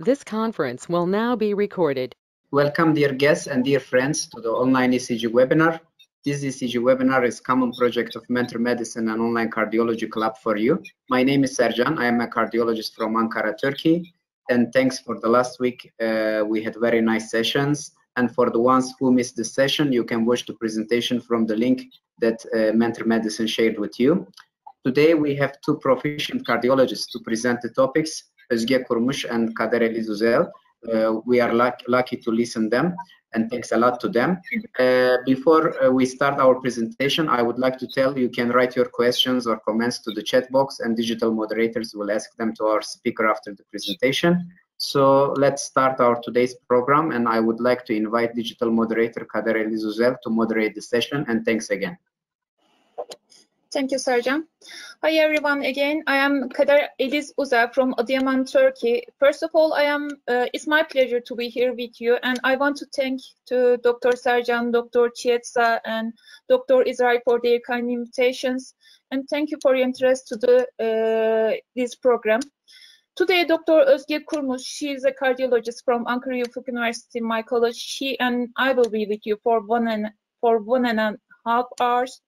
This conference will now be recorded. Welcome, dear guests and dear friends, to the online ECG webinar. This ECG webinar is a common project of Mentor Medicine and Online Cardiology Club for you. My name is Sercan. I am a cardiologist from Ankara, Turkey. And thanks for the last week. We had very nice sessions. And for the ones who missed the session, you can watch the presentation from the link that Mentor Medicine shared with you. Today, we have two proficient cardiologists to present the topics, Özge Kurmuş and Kader Eliz Uzel. We are lucky to listen them, and thanks a lot to them. Before we start our presentation, I would like to tell you can write your questions or comments to the chat box, and digital moderators will ask them to our speaker after the presentation. So let's start our today's program, and I would like to invite digital moderator Kader Eliz Uzel to moderate the session, and thanks again. Thank you, Sercan. Hi, everyone. Again, I am Kader Eliz Uzel from Adıyaman, Turkey. First of all, it's my pleasure to be here with you, and I want to thank to Dr. Sercan, Dr. Chietza, and Dr. Israel for their kind invitations, and thank you for your interest to the this program. Today, Dr. Özge Kurmuş, she is a cardiologist from Ankara University, my college. She and I will be with you for one and a half hours.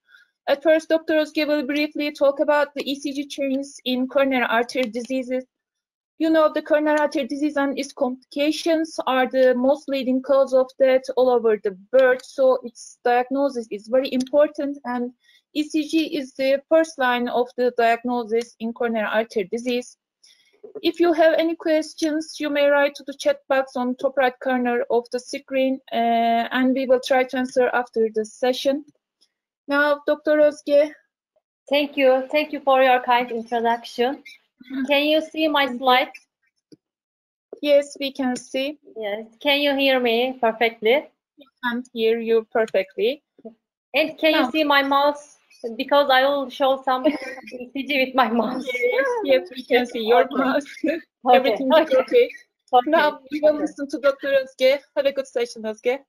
At first, Dr. Özge will briefly talk about the ECG trends in coronary artery diseases. You know, the coronary artery disease and its complications are the most leading cause of death all over the world, so its diagnosis is very important, and ECG is the first line of the diagnosis in coronary artery disease. If you have any questions, you may write to the chat box on top right corner of the screen, and we will try to answer after the session. Now, Dr. Özge. Thank you for your kind introduction. Can you see my slide? Yes, we can see. Yes. Can you hear me perfectly? I can hear you perfectly. And can you see my mouse? Because I will show some ECG with my mouse. Yes, yes, we can see your mouse. Okay. Everything is okay. Okay. Now, we will listen to Dr. Özge. Have a good session, Özge.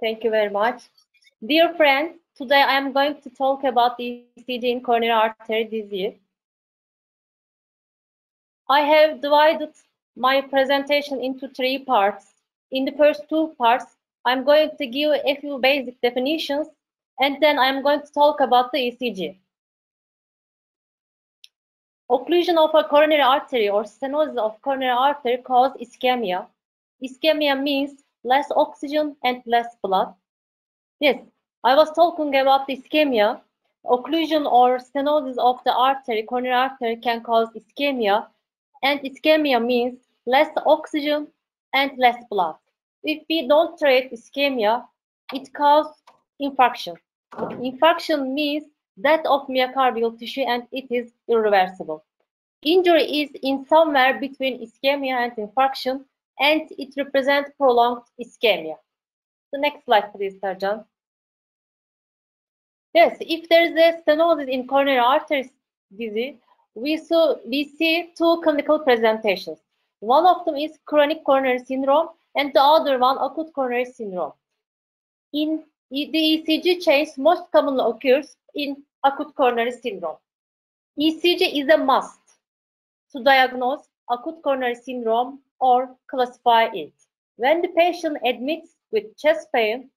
Thank you very much. Dear friends, today I am going to talk about the ECG in coronary artery disease. I have divided my presentation into three parts. In the first two parts, I'm going to give a few basic definitions, and then I'm going to talk about the ECG. Occlusion of a coronary artery or stenosis of coronary artery causes ischemia. Ischemia means less oxygen and less blood. Yes. I was talking about the ischemia. Occlusion or stenosis of the artery, coronary artery, can cause ischemia. And ischemia means less oxygen and less blood. If we don't treat ischemia, it causes infarction. Infarction means death of myocardial tissue, and it is irreversible. Injury is in somewhere between ischemia and infarction, and it represents prolonged ischemia. The next slide, please, Sercan. Yes, if there is a stenosis in coronary artery disease, we see two clinical presentations. One of them is chronic coronary syndrome, and the other one acute coronary syndrome. In the ECG change most commonly occurs in acute coronary syndrome. ECG is a must to diagnose acute coronary syndrome or classify it. When the patient admits with chest pain,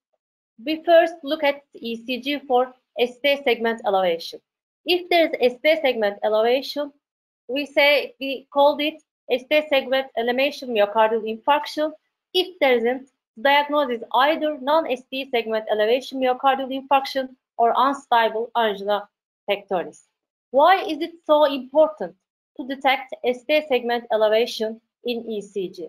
we first look at ECG for ST segment elevation. If there is ST segment elevation, we called it ST segment elevation myocardial infarction. If there isn't, diagnosis either non-ST segment elevation myocardial infarction or unstable angina pectoris. Why is it so important to detect ST segment elevation in ECG?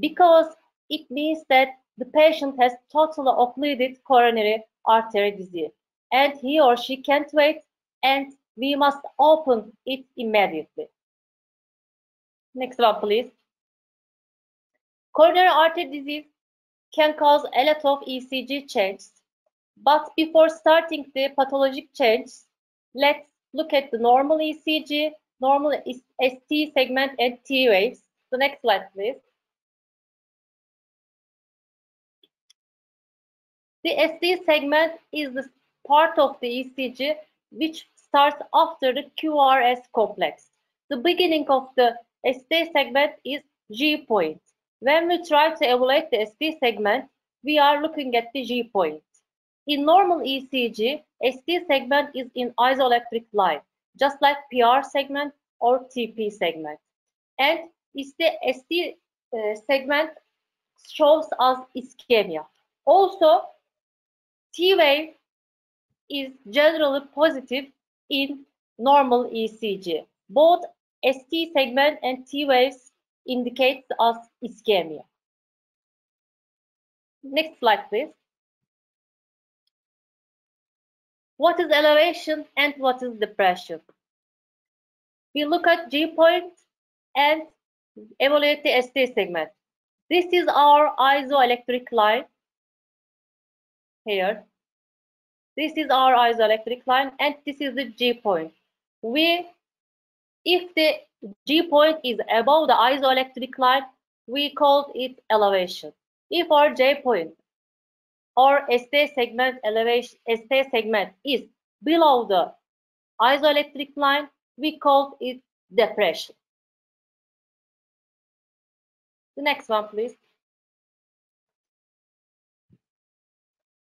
Because it means that the patient has totally occluded coronary artery disease, and he or she can't wait, and we must open it immediately. Next one, please. Coronary artery disease can cause a lot of ECG changes, but before starting the pathologic changes, let's look at the normal ECG, normal ST segment, and T waves. The next slide, please. The ST segment is the part of the ECG which starts after the QRS complex. The beginning of the ST segment is G point. When we try to evaluate the ST segment, we are looking at the G point. In normal ECG, ST segment is in isoelectric line, just like PR segment or TP segment. And ST segment shows us ischemia. Also, T wave is generally positive in normal ECG. Both ST segment and T waves indicates us ischemia. Next slide, please. What is elevation and what is depression? We look at G point and evaluate the ST segment. This is our isoelectric line here. This is our isoelectric line and this is the G point. If the G point is above the isoelectric line, we call it elevation. If our J point or ST segment elevation, ST segment is below the isoelectric line, we call it depression. The next one, please.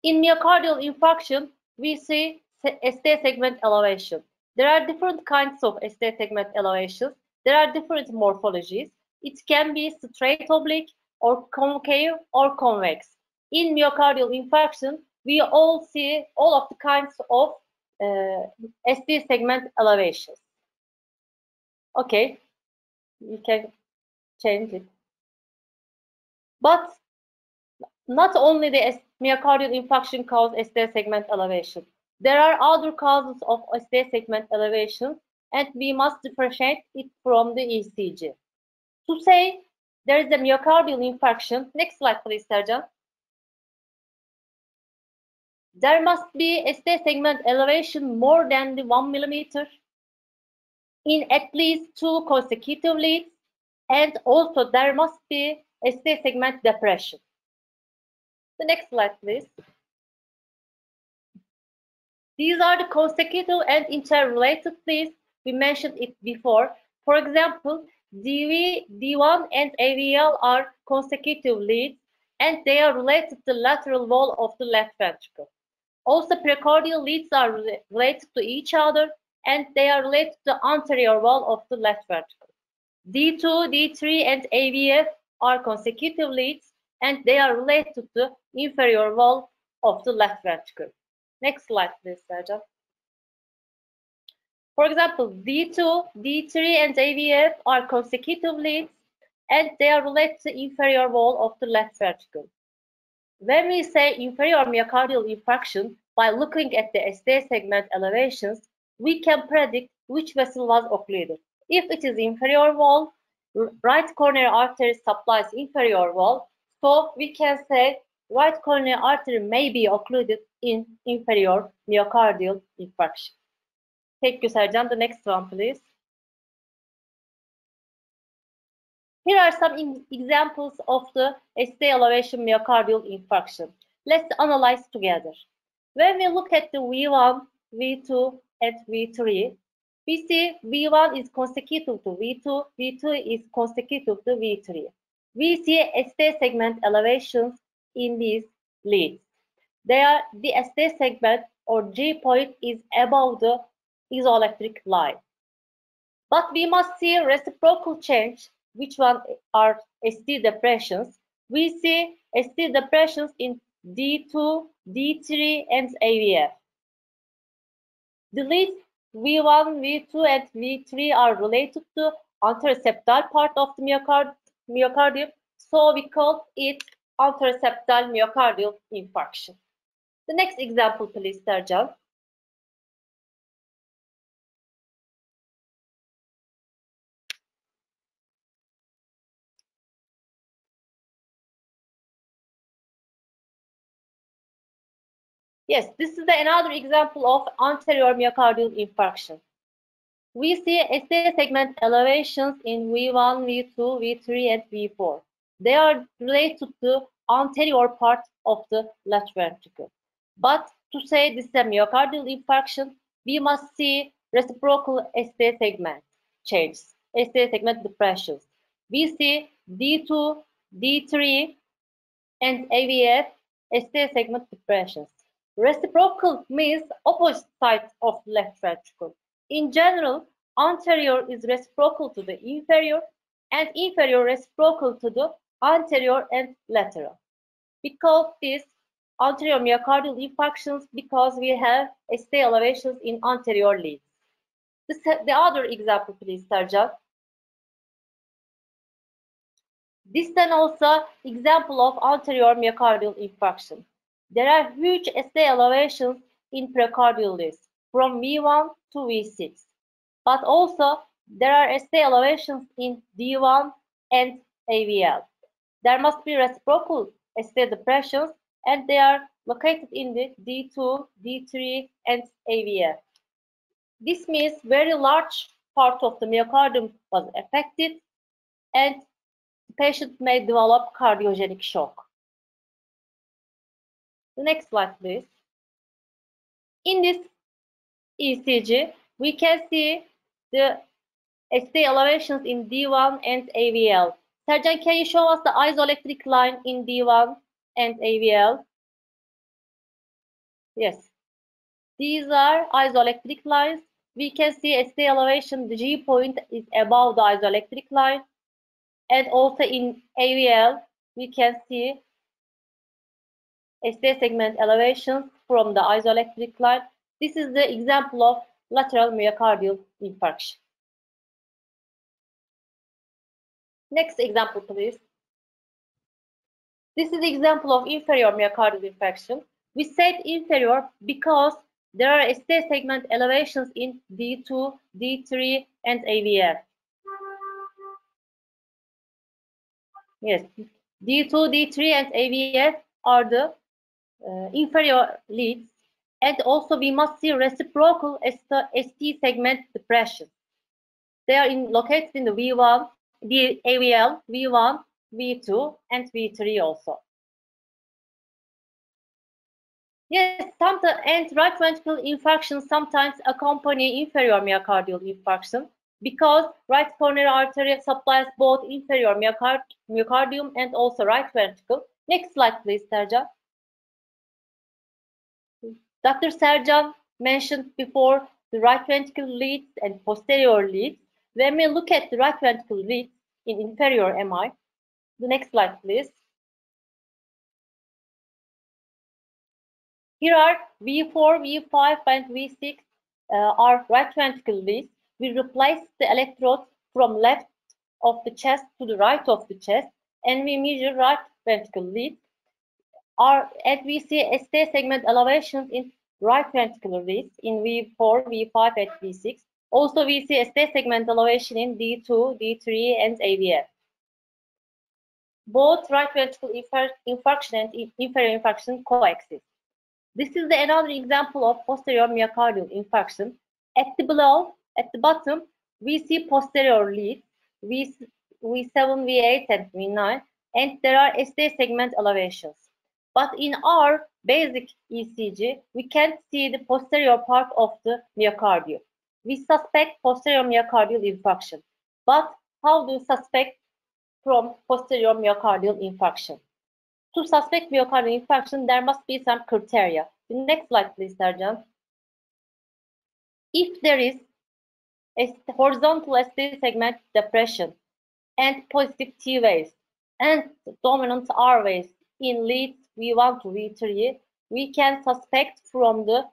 In myocardial infarction, we see ST segment elevation. There are different kinds of ST segment elevations. There are different morphologies. It can be straight oblique or concave or convex. In myocardial infarction, we all see all of the kinds of ST segment elevations. Okay, you can change it. But not only the myocardial infarction causes ST segment elevation. There are other causes of ST segment elevation, and we must differentiate it from the ECG. To say there is a myocardial infarction, next slide please, Sercan. There must be ST segment elevation more than the 1 millimeter in at least 2 consecutive leads, and also there must be ST segment depression. The next slide please. These are the consecutive and interrelated leads. We mentioned it before. For example, DV, D1 and AVL are consecutive leads and they are related to the lateral wall of the left ventricle. Also, precordial leads are related to each other and they are related to the anterior wall of the left ventricle. D2, D3 and AVF are consecutive leads and they are related to the inferior wall of the left ventricle. Next slide, please, Sercan. For example, D2, D3, and AVF are consecutive leads, and they are related to the inferior wall of the left ventricle. When we say inferior myocardial infarction, by looking at the ST segment elevations, we can predict which vessel was occluded. If it is inferior wall, right coronary artery supplies inferior wall, so we can say right coronary artery may be occluded in inferior myocardial infarction. Thank you, Sercan. The next one, please. Here are some examples of the ST elevation myocardial infarction. Let's analyze together. When we look at the V1, V2, and V3, we see V1 is consecutive to V2, V2 is consecutive to V3. We see ST segment elevations in these leads. The ST segment or G point is above the isoelectric line. But we must see reciprocal change, which one are ST depressions. We see ST depressions in D2, D3, and AVF. The leads V1, V2, and V3 are related to anteroseptal part of the myocardium, so we call it anteroseptal myocardial infarction. The next example, please, Sercan. Yes, this is another example of anterior myocardial infarction. We see ST segment elevations in V1, V2, V3, and V4. They are related to the anterior part of the left ventricle. But to say this is a myocardial infarction, we must see reciprocal ST segment changes, ST segment depressions. we see D2, D3, and AVF, ST segment depressions. Reciprocal means opposite sides of left ventricle. In general, anterior is reciprocal to the inferior, and inferior reciprocal to the anterior and lateral. We call this anterior myocardial infarctions because we have ST elevations in anterior leads. The other example, please, Sercan. This then also example of anterior myocardial infarction. There are huge ST elevations in precardial leads from V1 to V6. But also there are ST elevations in D1 and AVL. There must be reciprocal ST depressions, and they are located in the D2, D3, and AVF. This means very large part of the myocardium was affected, and the patient may develop cardiogenic shock. The next slide, please. In this ECG, we can see the ST elevations in D1 and AVL. Sercan, can you show us the isoelectric line in D1 and AVL? Yes. These are isoelectric lines. We can see ST elevation, the G point is above the isoelectric line. And also in AVL, we can see ST segment elevations from the isoelectric line. This is the example of lateral myocardial infarction. Next example, please. This is the example of inferior myocardial infarction. We said inferior because there are ST segment elevations in D2, D3, and AVF. Yes, D2, D3, and AVF are the inferior leads. And also we must see reciprocal ST segment depression. They are located in the V1, the AVL, V1, V2, and V3 also. Yes, sometimes, and right ventricular infarction sometimes accompany inferior myocardial infarction because right coronary artery supplies both inferior myocardium and also right ventricle. Next slide, please, Sercan. Dr. Sercan mentioned before the right ventricle leads and posterior leads. When we look at the right ventricle leads in inferior MI, the next slide, please. Here are V4, V5, and V6 are right ventricle leads. We replace the electrodes from left of the chest to the right of the chest, and we measure right ventricle leads. And we see ST segment elevations in right ventricular leads in V4, V5, and V6. Also, we see ST segment elevation in D2, D3, and AVF. Both right ventricle infarction and inferior infarction coexist. This is another example of posterior myocardial infarction. At the bottom, we see posterior leads, V7, V8, and V9, and there are ST segment elevations. But in our basic ECG, we can't see the posterior part of the myocardium. We suspect posterior myocardial infarction. But how do you suspect from posterior myocardial infarction? To suspect myocardial infarction, there must be some criteria. The next slide, please, Sercan. If there is a horizontal ST segment depression and positive T waves and dominant R waves in leads V1 to V3, we can suspect from the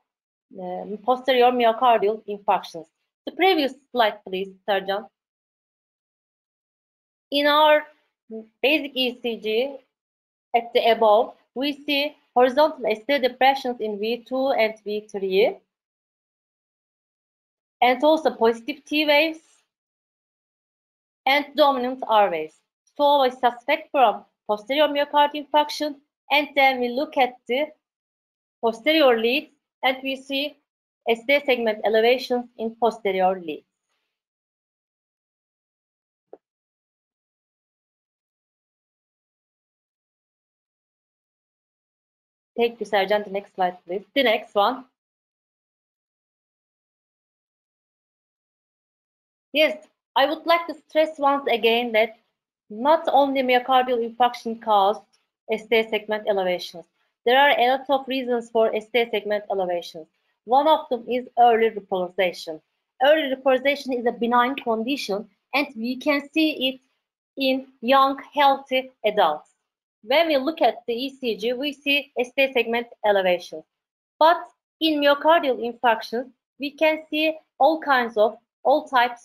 posterior myocardial infarctions. The previous slide, please, Sercan. In our basic ECG, at the above, we see horizontal ST depressions in V2 and V3, and also positive T waves and dominant R waves. So we suspect from posterior myocardial infarction, and then we look at the posterior leads, and we see ST segment elevations in posterior leads. Thank you, Sercan. The next slide, please. The next one. Yes, I would like to stress once again that Not only myocardial infarction caused ST segment elevations. There are a lot of reasons for ST segment elevations. One of them is early repolarization. Early repolarization is a benign condition and we can see it in young, healthy adults. When we look at the ECG, we see ST segment elevations. But in myocardial infarctions, we can see all types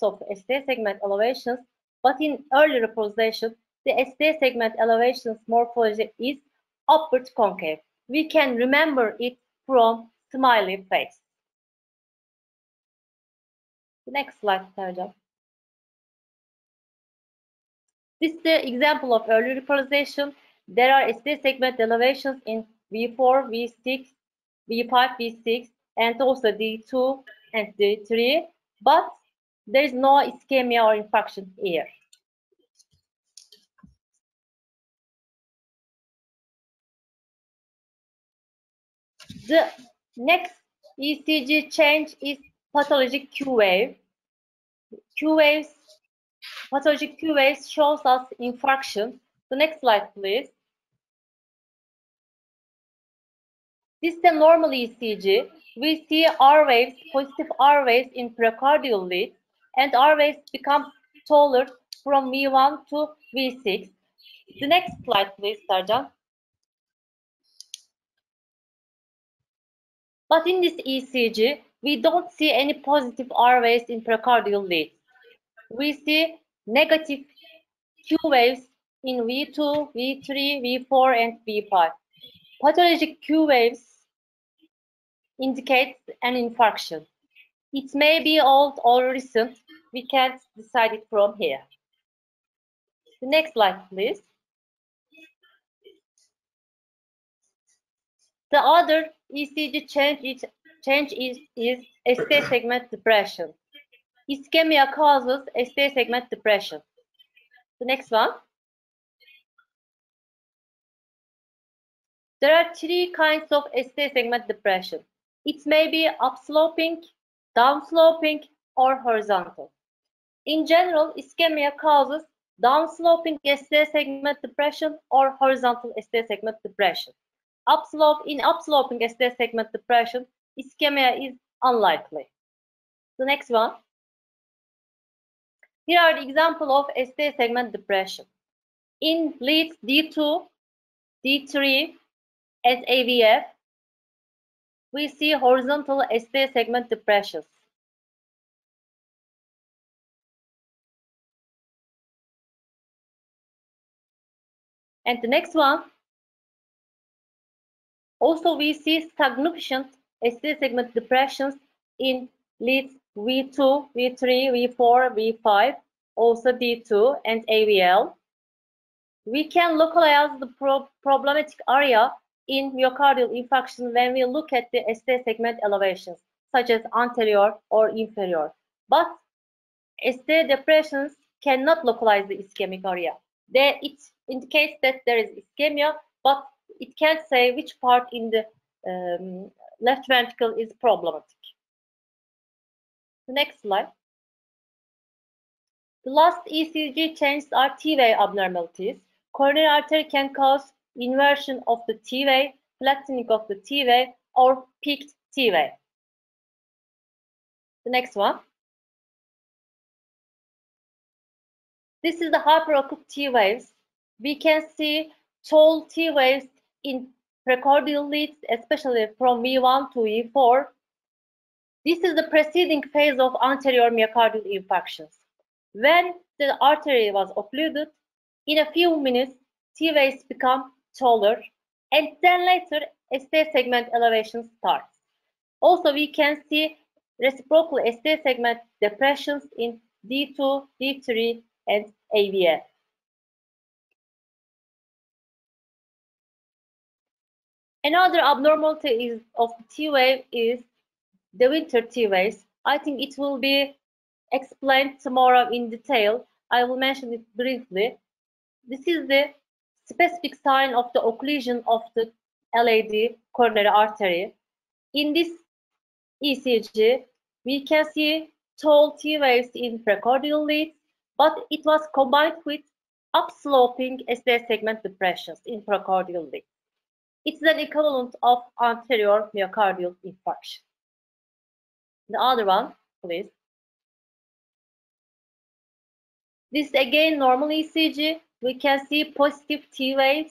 of ST segment elevations. But in early repolarization, the ST segment elevations morphology is upward concave. We can remember it from smiley face. Next slide, Sercan. This is the example of early repolarization. There are ST segment elevations in V4, V6, V5, V6, and also D2 and D3, but there is no ischemia or infarction here. The next ECG change is pathologic Q wave. Pathologic Q waves shows us infarction. The next slide, please. This is the normal ECG. We see R waves, positive R waves in precardial leads, and R waves become taller from V1 to V6. The next slide, please, Sercan. But in this ECG, we don't see any positive R waves in precardial leads. We see negative Q waves in V2, V3, V4, and V5. Pathologic Q waves indicates an infarction. It may be old or recent. We can't decide it from here. The next slide, please. The other ECG change is ST segment depression. Ischemia causes ST segment depression. The next one. There are three kinds of ST segment depression. It may be upsloping, downsloping, or horizontal. In general, ischemia causes downsloping ST segment depression or horizontal ST segment depression. In upsloping ST segment depression, ischemia is unlikely. The next one. Here are the examples of ST segment depression. In leads D2, D3, and AVF, we see horizontal ST segment depressions. And the next one, also we see stagnant ST segment depressions in leads V2, V3, V4, V5, also D2 and AVL. We can localize the problematic area in myocardial infarction when we look at the ST segment elevations, such as anterior or inferior. But ST depressions cannot localize the ischemic area. It indicates that there is ischemia, but it can't say which part in the left ventricle is problematic. The next slide. The last ECG changes are T-wave abnormalities. Coronary artery can cause inversion of the T-wave, flattening of the T-wave, or peaked T-wave. The next one. This is the hyperacute T-waves. We can see tall T-waves in precordial leads, especially from V1 to V4. This is the preceding phase of anterior myocardial infarctions. When the artery was occluded, in a few minutes, T-waves become taller, and then later ST segment elevation starts. Also, we can see reciprocal ST segment depressions in D2, D3, and AVF. Another abnormality of the T-wave is the winter T-waves. I think it will be explained tomorrow in detail. I will mention it briefly. This is the specific sign of the occlusion of the LAD coronary artery. In this ECG, we can see tall T waves in precordial leads, but it was combined with upsloping S-day segment depressions intracardially. It's an equivalent of anterior myocardial infarction. The other one, please. This again normal ECG. We can see positive T waves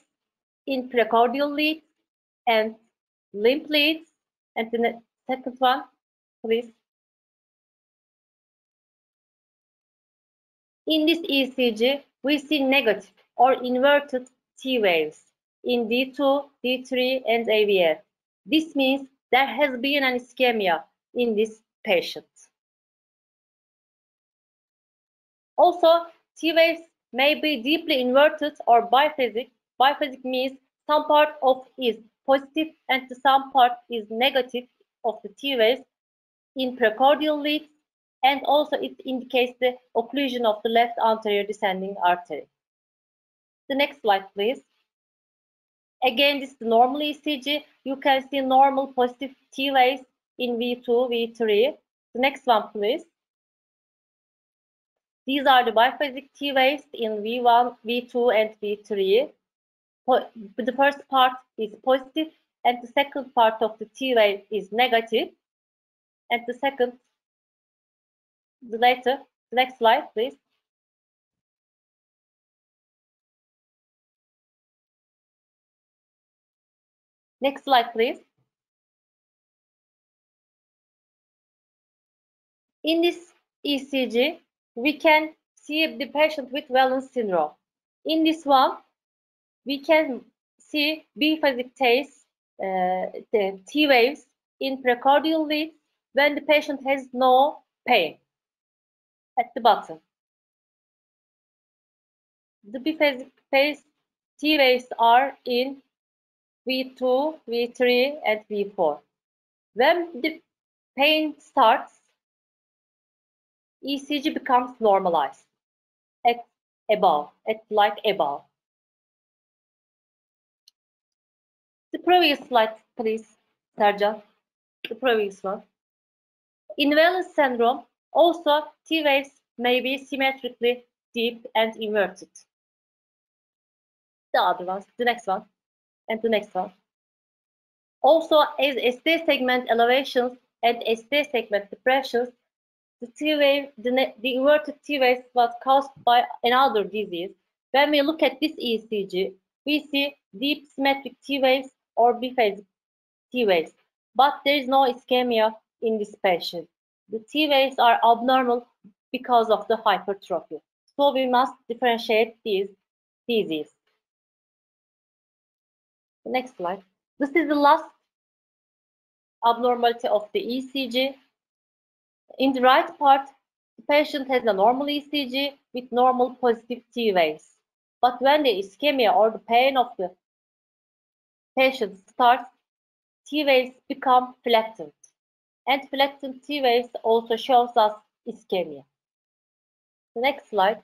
in precordial leads and lymph leads. And the second one, please. In this ECG, we see negative or inverted T waves in D2, D3, and AVF. This means there has been an ischemia in this patient. Also, T waves may be deeply inverted or biphasic. Biphasic means some part of is positive and some part is negative of the T waves in precordial leads, and also it indicates the occlusion of the left anterior descending artery. The next slide, please. Again, this is the normal ECG. You can see normal positive T waves in V2, V3. The next one, please. These are the biphasic T waves in V1, V2, and V3. The first part is positive, and the second part of the T wave is negative. And the second, the later, next slide, please. Next slide, please. In this ECG, we can see the patient with Wellens syndrome. In this one, we can see biphasic T waves in precordial leads when the patient has no pain at the bottom. The biphasic T waves are in V2, V3, and V4. When the pain starts, ECG becomes normalized at above, at like above. The previous slide, please, Sercan. The previous one. In Wellens syndrome, also T waves may be symmetrically deep and inverted. The other ones, the next one, and the next one. Also, as S-day segment elevations and S-day segment depressions, the T wave, the inverted T wave was caused by another disease. When we look at this ECG, we see deep symmetric T waves or biphasic T waves, but there is no ischemia in this patient. The T waves are abnormal because of the hypertrophy. So we must differentiate these diseases. Next slide. This is the last abnormality of the ECG. In the right part, the patient has a normal ECG with normal positive T waves. But when the ischemia or the pain of the patient starts, T waves become flattened. And flattened T waves also shows us ischemia. The next slide.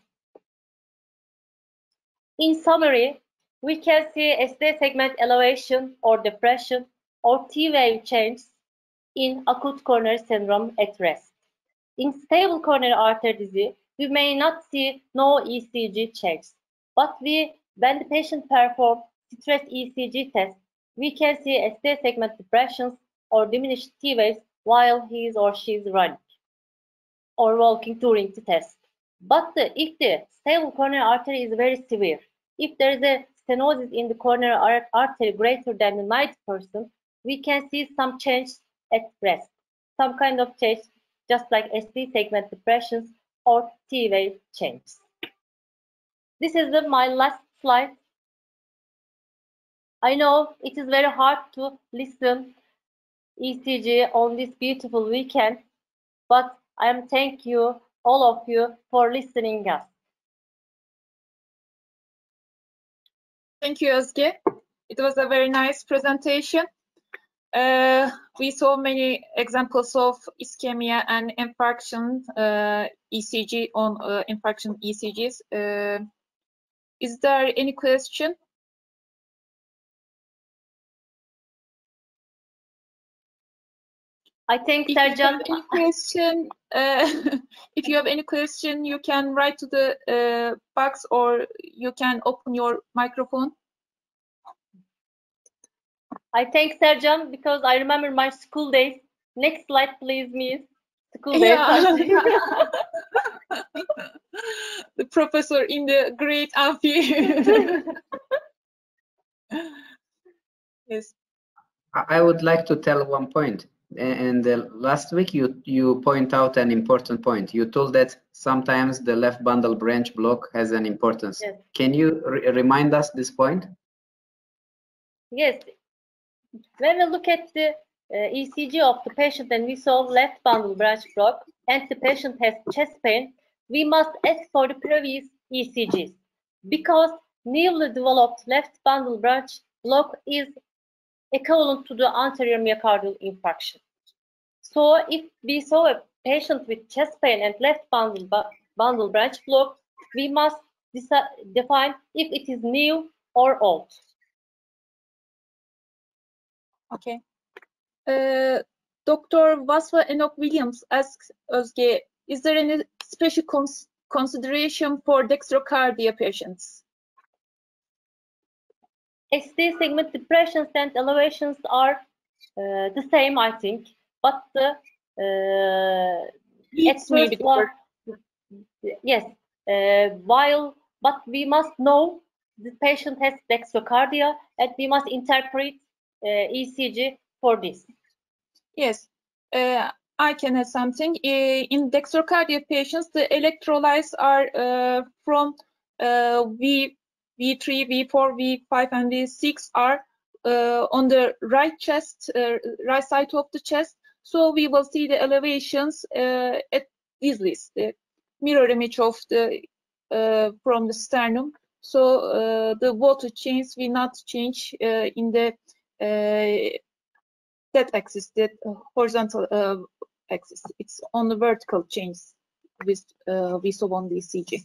In summary, we can see S-day segment elevation or depression or T wave change in acute coronary syndrome at rest. In stable coronary artery disease, we may not see no ECG change, but when the patient performs stress ECG test, we can see S-day segment depressions or diminished T waves while he or she is running or walking during the test. But if the stable coronary artery is very severe, if there is a stenosis in the coronary artery greater than 90%, we can see some change at rest, some kind of change, just like S-day segment depressions or T wave changes. This is my last slide. I know it is very hard to listen ECG on this beautiful weekend, but I am thank you, all of you, for listening us. Thank you, Özge. It was a very nice presentation. We saw many examples of ischemia and infarction ECG on infarction ECGs. Is there any question? I think Sercan. If you have any question, you can write to the box or you can open your microphone. I thank Sercan because I remember my school days. Next slide, please, Miss. School days. Yeah. The professor in the great amphi. Yes. I would like to tell one point. And last week you point out an important point. You told that sometimes the left bundle branch block has an importance. Yes. Can you remind us this point? Yes. When we look at the ECG of the patient and we saw left bundle branch block and the patient has chest pain, we must ask for the previous ECGs because newly developed left bundle branch block is equivalent to the anterior myocardial infarction. So if we saw a patient with chest pain and left bundle branch block, we must define if it is new or old. Okay. Dr. Vaswa Enoch Williams asks Özge, is there any special consideration for dextrocardia patients? SD segment depressions and elevations are the same, I think, but the experts are, yes, while, but we must know the patient has dextrocardia and we must interpret ECG for this. Yes, I can add something. In dextrocardia patients, the electrolytes are from V3, V4, V5, and V6 are on the right chest, right side of the chest. So we will see the elevations at this list, the mirror image of the from the sternum. So the water change will not change in the that axis, that horizontal axis. It's on the vertical change with we saw on the ECG.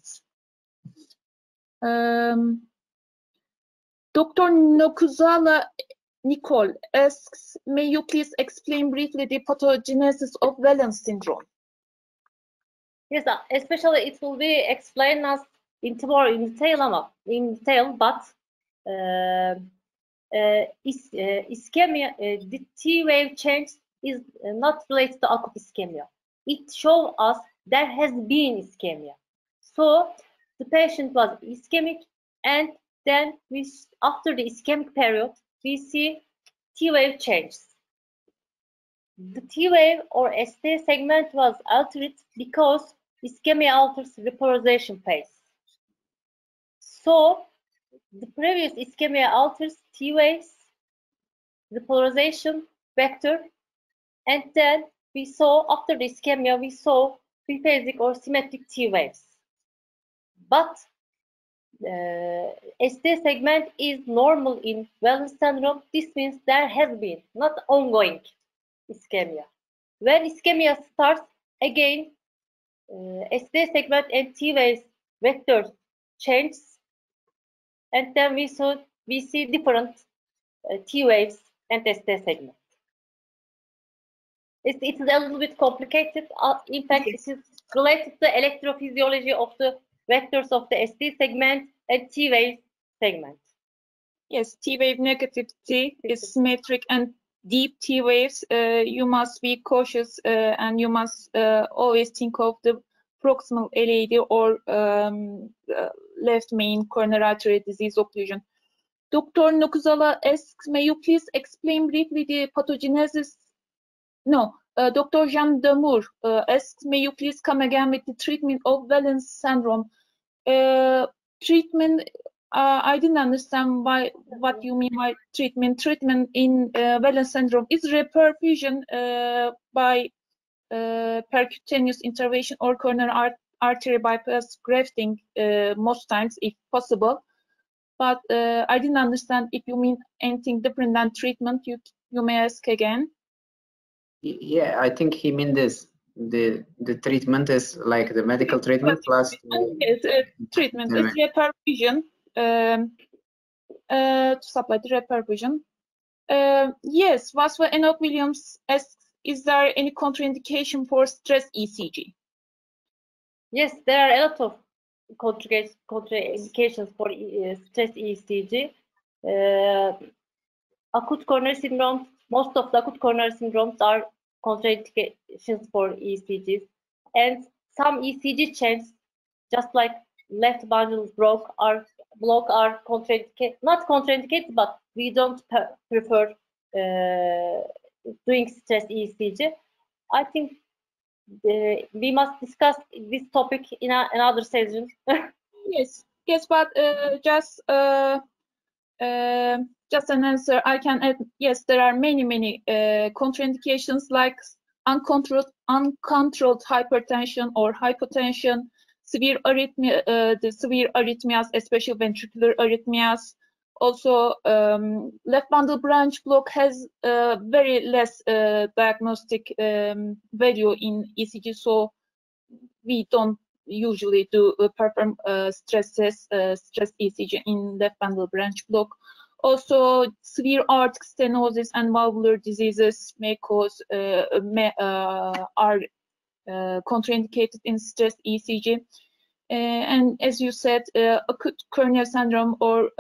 Dr. Nokuzala Nicole asks, may you please explain briefly the pathogenesis of Wellens syndrome? Yes, especially it will be explained us in more in detail, but ischemia, the T-wave change is not related to acute ischemia. It shows us there has been ischemia. So the patient was ischemic, and then we, after the ischemic period, we see T-wave changes. The T-wave or ST segment was altered because ischemia alters repolarization phase. So the previous ischemia alters T-waves, repolarization vector, and then we saw after the ischemia, we saw biphasic or symmetric T-waves. But ST segment is normal in Wellens syndrome. This means there has been, not ongoing, ischemia. When ischemia starts, again, ST segment and T-wave vectors change. And then we see different T-waves and ST segment. It is a little bit complicated. In fact, it is related to the electrophysiology of the vectors of the ST segment and T-wave segment. Yes, T-wave negative T is symmetric and deep T-waves. You must be cautious and you must always think of the proximal LAD or left main coronary artery disease occlusion. Dr. Nokuzala asks, may you please explain briefly the pathogenesis? No. Dr. Jean Demur asks, may you please come again with the treatment of Wellens syndrome? Treatment, I didn't understand what you mean by treatment. Treatment in Wellens syndrome is reperfusion by percutaneous intervention or coronary artery bypass grafting most times if possible. But I didn't understand if you mean anything different than treatment. You may ask again. Yeah, I think he meant this. The treatment is like the medical treatment plus treatment is reperfusion. To supply the reperfusion. Yes, Vaswa Enoch Williams asks, Is there any contraindication for stress ECG? Yes, there are a lot of contraindications for stress ECG. Acute coronary syndromes, most of the acute coronary syndromes are contraindications for ECGs. And some ECG chains, just like left bundle block are contraindicated, not contraindicated, but we don't prefer doing stress ECG. I think we must discuss this topic in another session. yes, but just an answer I can add. Yes, there are many contraindications like uncontrolled hypertension or hypotension, severe arrhythmia, the severe arrhythmias, especially ventricular arrhythmias. Also, left bundle branch block has very less diagnostic value in ECG, so we don't usually do perform stress ECG in left bundle branch block. Also, severe aortic stenosis and valvular diseases are contraindicated in stress ECG. And as you said, acute coronary syndrome, or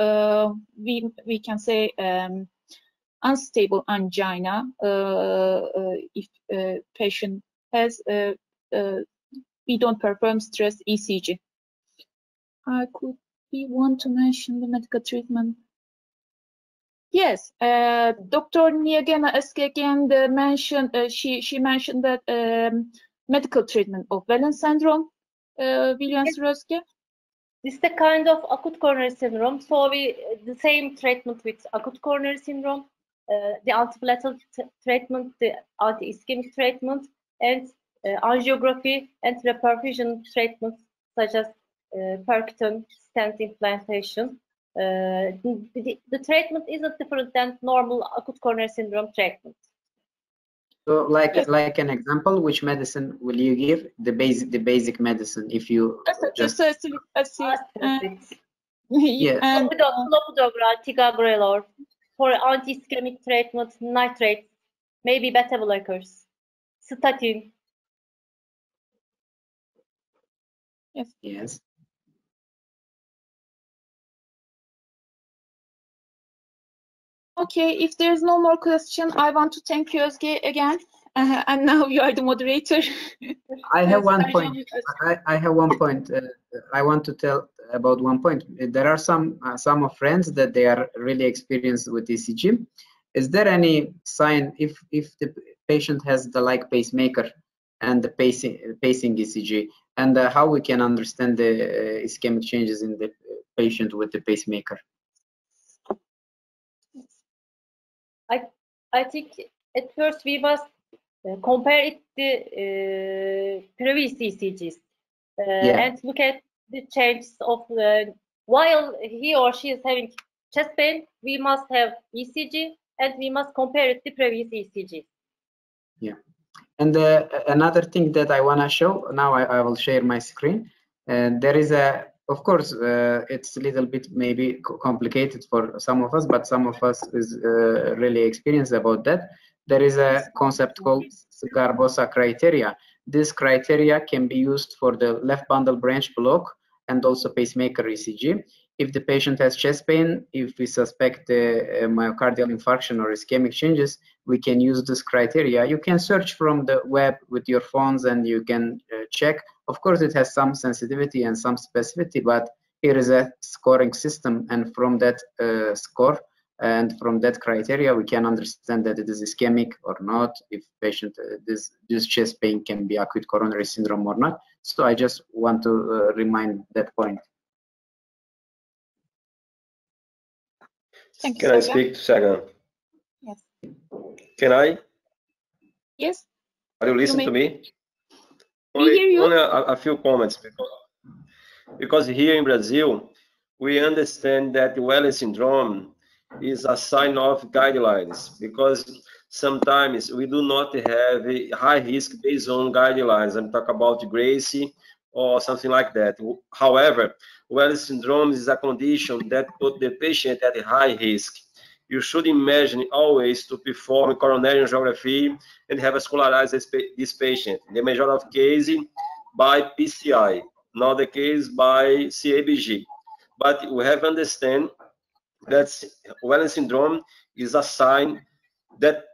we can say unstable angina, if patient has, we don't perform stress ECG. We want to mention the medical treatment. Yes, Dr. Niagana Eskegen mentioned, she mentioned that medical treatment of Wellens syndrome. Wellens, Özge? This is a kind of acute coronary syndrome, so we the same treatment with acute coronary syndrome, the antiplatelet treatment, the anti-ischemic treatment, and angiography and reperfusion treatments such as percutaneous stent implantation. The treatment isn't different than normal acute coronary syndrome treatment. So like an example, which medicine will you give? The basic medicine, if you just yes. Clopidogrel, ticagrelor for anti-ischemic treatment, nitrates, maybe beta blockers, statin. Yes. Okay, if there's no more question, I want to thank you, Özge, again. And now you are the moderator. I have one point. I have one point. I want to tell about one point. There are some of friends that they are really experienced with ECG. Is there any sign if the patient has the like pacemaker and the pacing ECG, and how we can understand the ischemic changes in the patient with the pacemaker? I think at first we must compare it to previous ECGs and look at the changes of while he or she is having chest pain, we must have ECG and we must compare it to previous ECGs. Yeah, and another thing that I want to show, now I will share my screen. There is a, of course, it's a little bit maybe complicated for some of us, but some of us is really experienced about that. There is a concept called Sgarbossa criteria. This criteria can be used for the left bundle branch block and also pacemaker ECG. If the patient has chest pain, if we suspect myocardial infarction or ischemic changes, we can use this criteria. You can search from the web with your phones and you can check. Of course, it has some sensitivity and some specificity, but here is a scoring system, and from that score and from that criteria, we can understand that it is ischemic or not, if patient this chest pain can be acute coronary syndrome or not. So I just want to remind that point. Thank you. Can I speak to Sercan? Yes. Can I? Yes. Are you listening to me? Only a few comments, because here in Brazil, we understand that the Wellens syndrome is a sign of guidelines, because sometimes we do not have a high risk based on guidelines. I'm talking about Gracie or something like that. However, Wellens syndrome is a condition that put the patient at a high risk. you should imagine always to perform coronary angiography and have vascularized this patient. The majority of cases by PCI, not the case by CABG. But we have to understand that Wellens syndrome is a sign that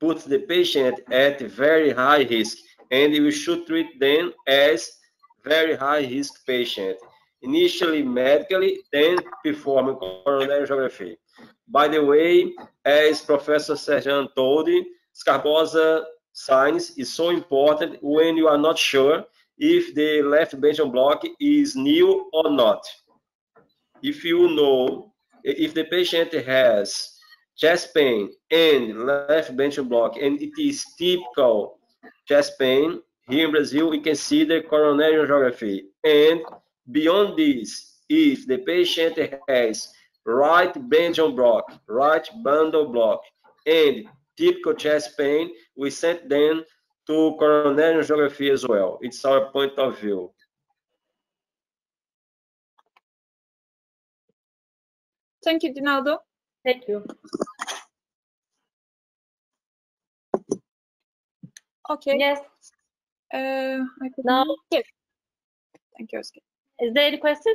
puts the patient at very high risk, and we should treat them as very high risk patient. Initially medically, then perform coronary angiography. By the way, as Professor Sercan told, Sgarbossa signs is so important when you are not sure if the left ventricular block is new or not. If you know, if the patient has chest pain and left ventricular block, and it is typical chest pain, here in Brazil we can see the coronary angiography. And beyond this, if the patient has right bundle block, and typical chest pain, we sent them to coronary angiography as well. It's our point of view. Thank you, Dinaldo. Thank you. Okay. Yes. Now. Yes. Thank you, Özge. Is there any question?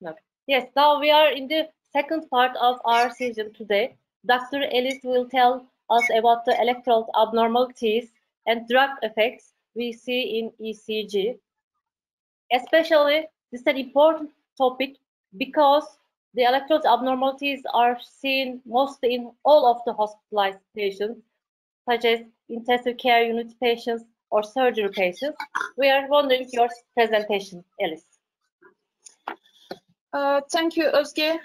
No. Yes. Now we are in the second part of our session today. Dr. Eliz will tell us about the electrode abnormalities and drug effects we see in ECG. Especially, this is an important topic because the electrode abnormalities are seen mostly in all of the hospitalized patients, such as intensive care unit patients or surgery patients. We are wondering your presentation, Eliz. Thank you, Özge.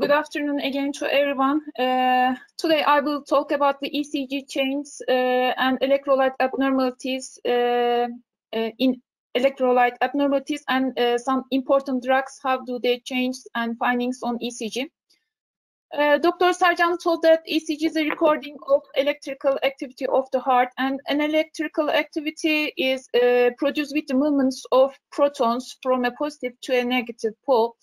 Good afternoon again to everyone. Today I will talk about the ECG changes and electrolyte abnormalities and some important drugs. How do they change, and findings on ECG. Dr. Sercan told that ECG is a recording of electrical activity of the heart, and an electrical activity is produced with the movements of protons from a positive to a negative pole.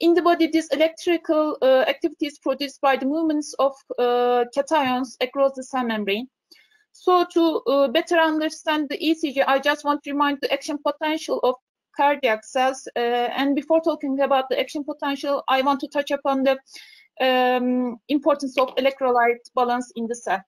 In the body, this electrical activity is produced by the movements of cations across the cell membrane. So to better understand the ECG, I just want to remind the action potential of cardiac cells. And before talking about the action potential, I want to touch upon the importance of electrolyte balance in the cell.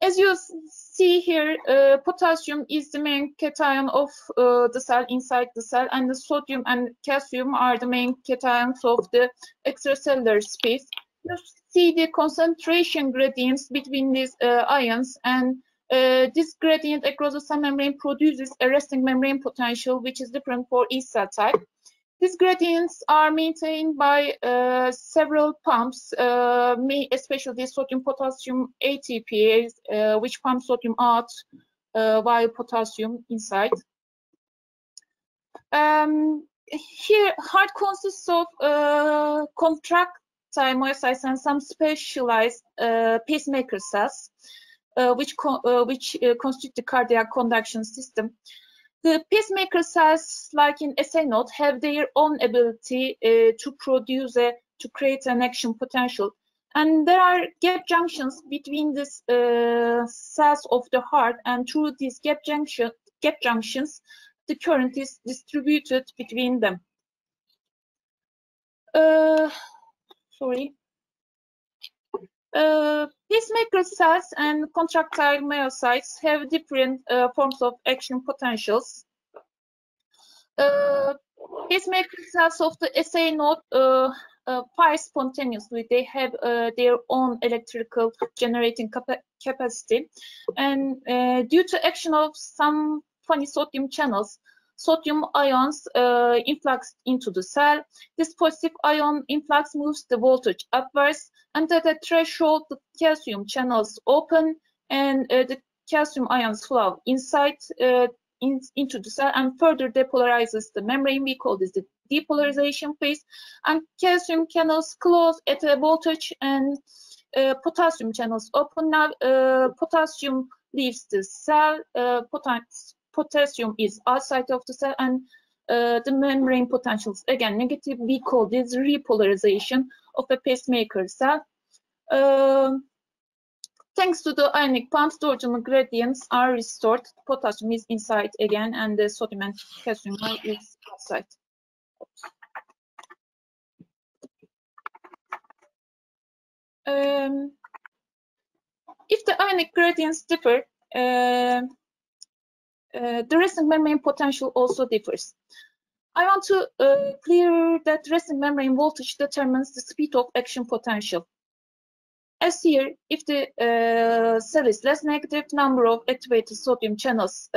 As you see here, potassium is the main cation of the cell, inside the cell, and the sodium and calcium are the main cations of the extracellular space. You see the concentration gradients between these ions, and this gradient across the cell membrane produces a resting membrane potential, which is different for each cell type. These gradients are maintained by several pumps, especially sodium potassium ATPase, which pumps sodium out while potassium inside. Here, heart consists of contractile myocytes and some specialized pacemaker cells, which constitute the cardiac conduction system. The pacemaker cells, like in SA node, have their own ability to create an action potential, and there are gap junctions between these cells of the heart, and through these gap junctions, the current is distributed between them. Pacemaker cells and contractile myocytes have different forms of action potentials. Pacemaker cells of the SA node fire spontaneously. They have their own electrical generating capacity, and due to action of some funny sodium channels, sodium ions influx into the cell. This positive ion influx moves the voltage upwards, and at the threshold, the calcium channels open, and the calcium ions flow inside into the cell and further depolarizes the membrane. We call this the depolarization phase. And calcium channels close at a voltage, and potassium channels open. Now, potassium leaves the cell. Potassium is outside of the cell, and the membrane potentials, again negative. We call this repolarization of a pacemaker cell. Thanks to the ionic pumps, the original gradients are restored. Potassium is inside again and the sodium and calcium is outside. If the ionic gradients differ, the resting membrane potential also differs. I want to clear that resting membrane voltage determines the speed of action potential. As here, if the cell is less negative, number of activated sodium channels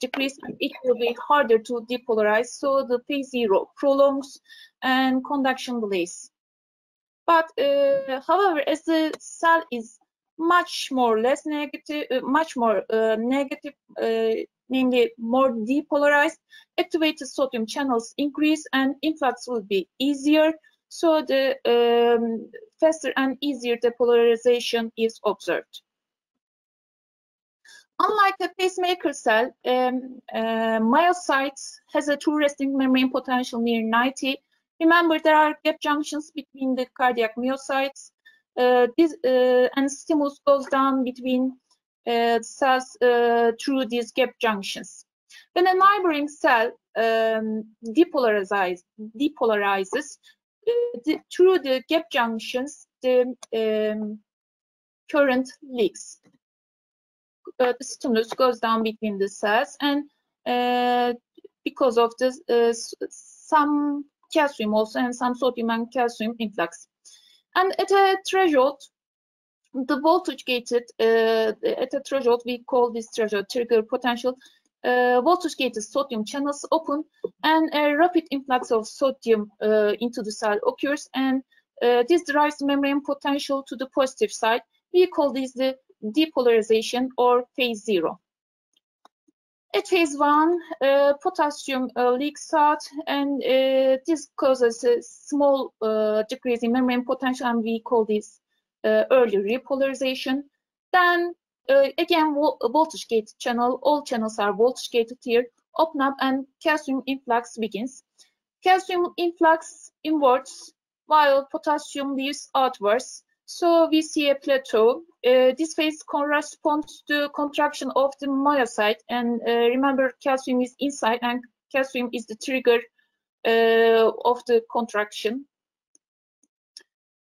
decrease, it will be harder to depolarize, so the P0 prolongs and conduction delays. But however, as the cell is much more less negative, namely more depolarized, activated sodium channels increase and influx will be easier, so the faster and easier depolarization is observed. Unlike a pacemaker cell, myocytes has a true resting membrane potential near 90. Remember, there are gap junctions between the cardiac myocytes, and stimulus goes down between cells through these gap junctions. When a neighboring cell depolarizes through the gap junctions, the current leaks. The stimulus goes down between the cells, and because of this, some calcium also and some sodium and calcium influx. And at a threshold, the voltage gated, at a threshold, we call this threshold trigger potential. Voltage gated sodium channels open and a rapid influx of sodium into the cell occurs, and this drives membrane potential to the positive side. We call this the depolarization or phase zero. At phase one, potassium leaks out, and this causes a small decrease in membrane potential, and we call this early repolarization. Then again, voltage gated channel, all channels are voltage gated here, open up and calcium influx begins. Calcium influx inwards while potassium leaves outwards. So we see a plateau. This phase corresponds to contraction of the myocyte, and remember, calcium is inside and calcium is the trigger of the contraction.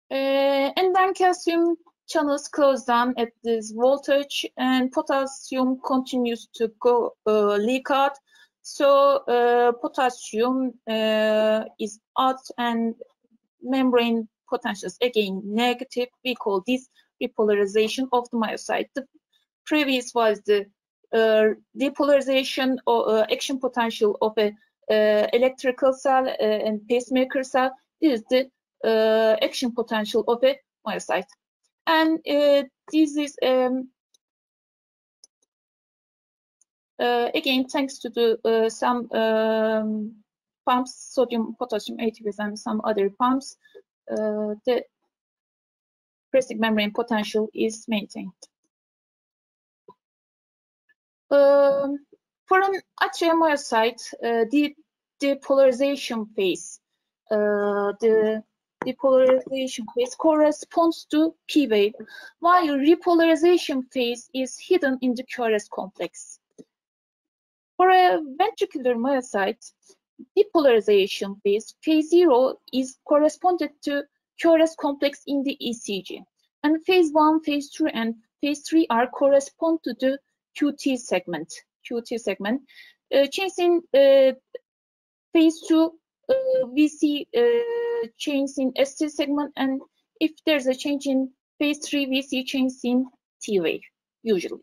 And then calcium channels close down at this voltage, and potassium continues to go leak out. So potassium is out and membrane potentials again negative. We call this repolarization of the myocyte. The previous was the depolarization or action potential of a electrical cell and pacemaker cell. This is the action potential of a myocyte, and this is again thanks to the some pumps, sodium, potassium, ATPs, and some other pumps. The resting membrane potential is maintained. For an atriomyocyte, the depolarization phase, the depolarization phase corresponds to P wave, while repolarization phase is hidden in the QRS complex. For a ventricular myocyte, depolarization phase, phase zero, is corresponded to QRS complex in the ECG, and phase one, phase two, and phase three are correspond to the QT segment. Change in phase two, we see change in ST segment, and if there's a change in phase three, we see change in T wave usually.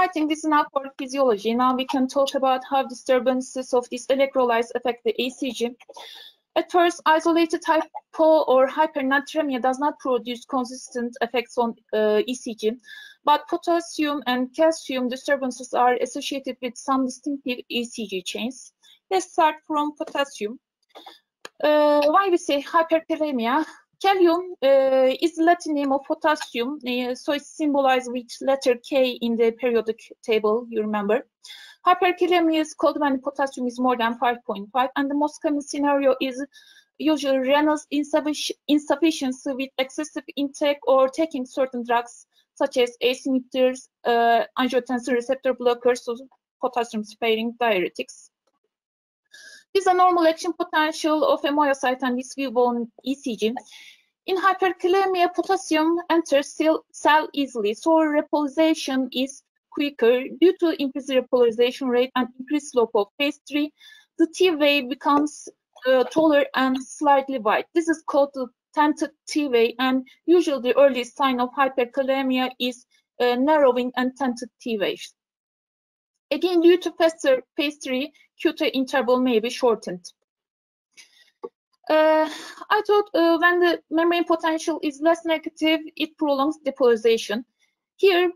I think this is enough for physiology. Now we can talk about how disturbances of these electrolytes affect the ECG. At first, isolated hypo or hypernatremia does not produce consistent effects on ECG, but potassium and calcium disturbances are associated with some distinctive ECG chains. Let's start from potassium. Why we say hyperkalemia? Kalium is the Latin name of potassium, so it's symbolized with letter K in the periodic table, you remember. Hyperkalemia is called when potassium is more than 5.5, and the most common scenario is usual renal insufficiency with excessive intake or taking certain drugs such as ACE inhibitors, angiotensin receptor blockers, potassium-sparing diuretics. This is a normal action potential of a myocyte and is viewable on ECG. In hyperkalemia, potassium enters cell easily, so repolarization is quicker. Due to increased repolarization rate and increased slope of phase 3, the T-wave becomes taller and slightly wide. This is called the tented T-wave, and usually the early sign of hyperkalemia is narrowing and tented T-waves. Again, due to faster phase 3, QT interval may be shortened. I thought when the membrane potential is less negative, it prolongs depolarization. Here,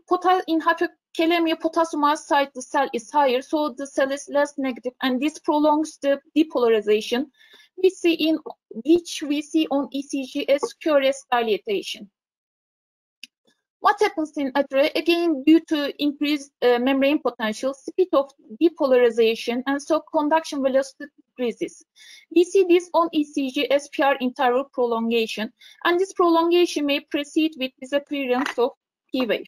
in hyperkalemia, potassium outside the cell is higher, so the cell is less negative, and this prolongs the depolarization, which we see on ECG as QRS dilatation. What happens in atria? Again, due to increased membrane potential, speed of depolarization and so conduction velocity decreases. We see this on ECG as PR interval prolongation, and this prolongation may proceed with disappearance of P wave.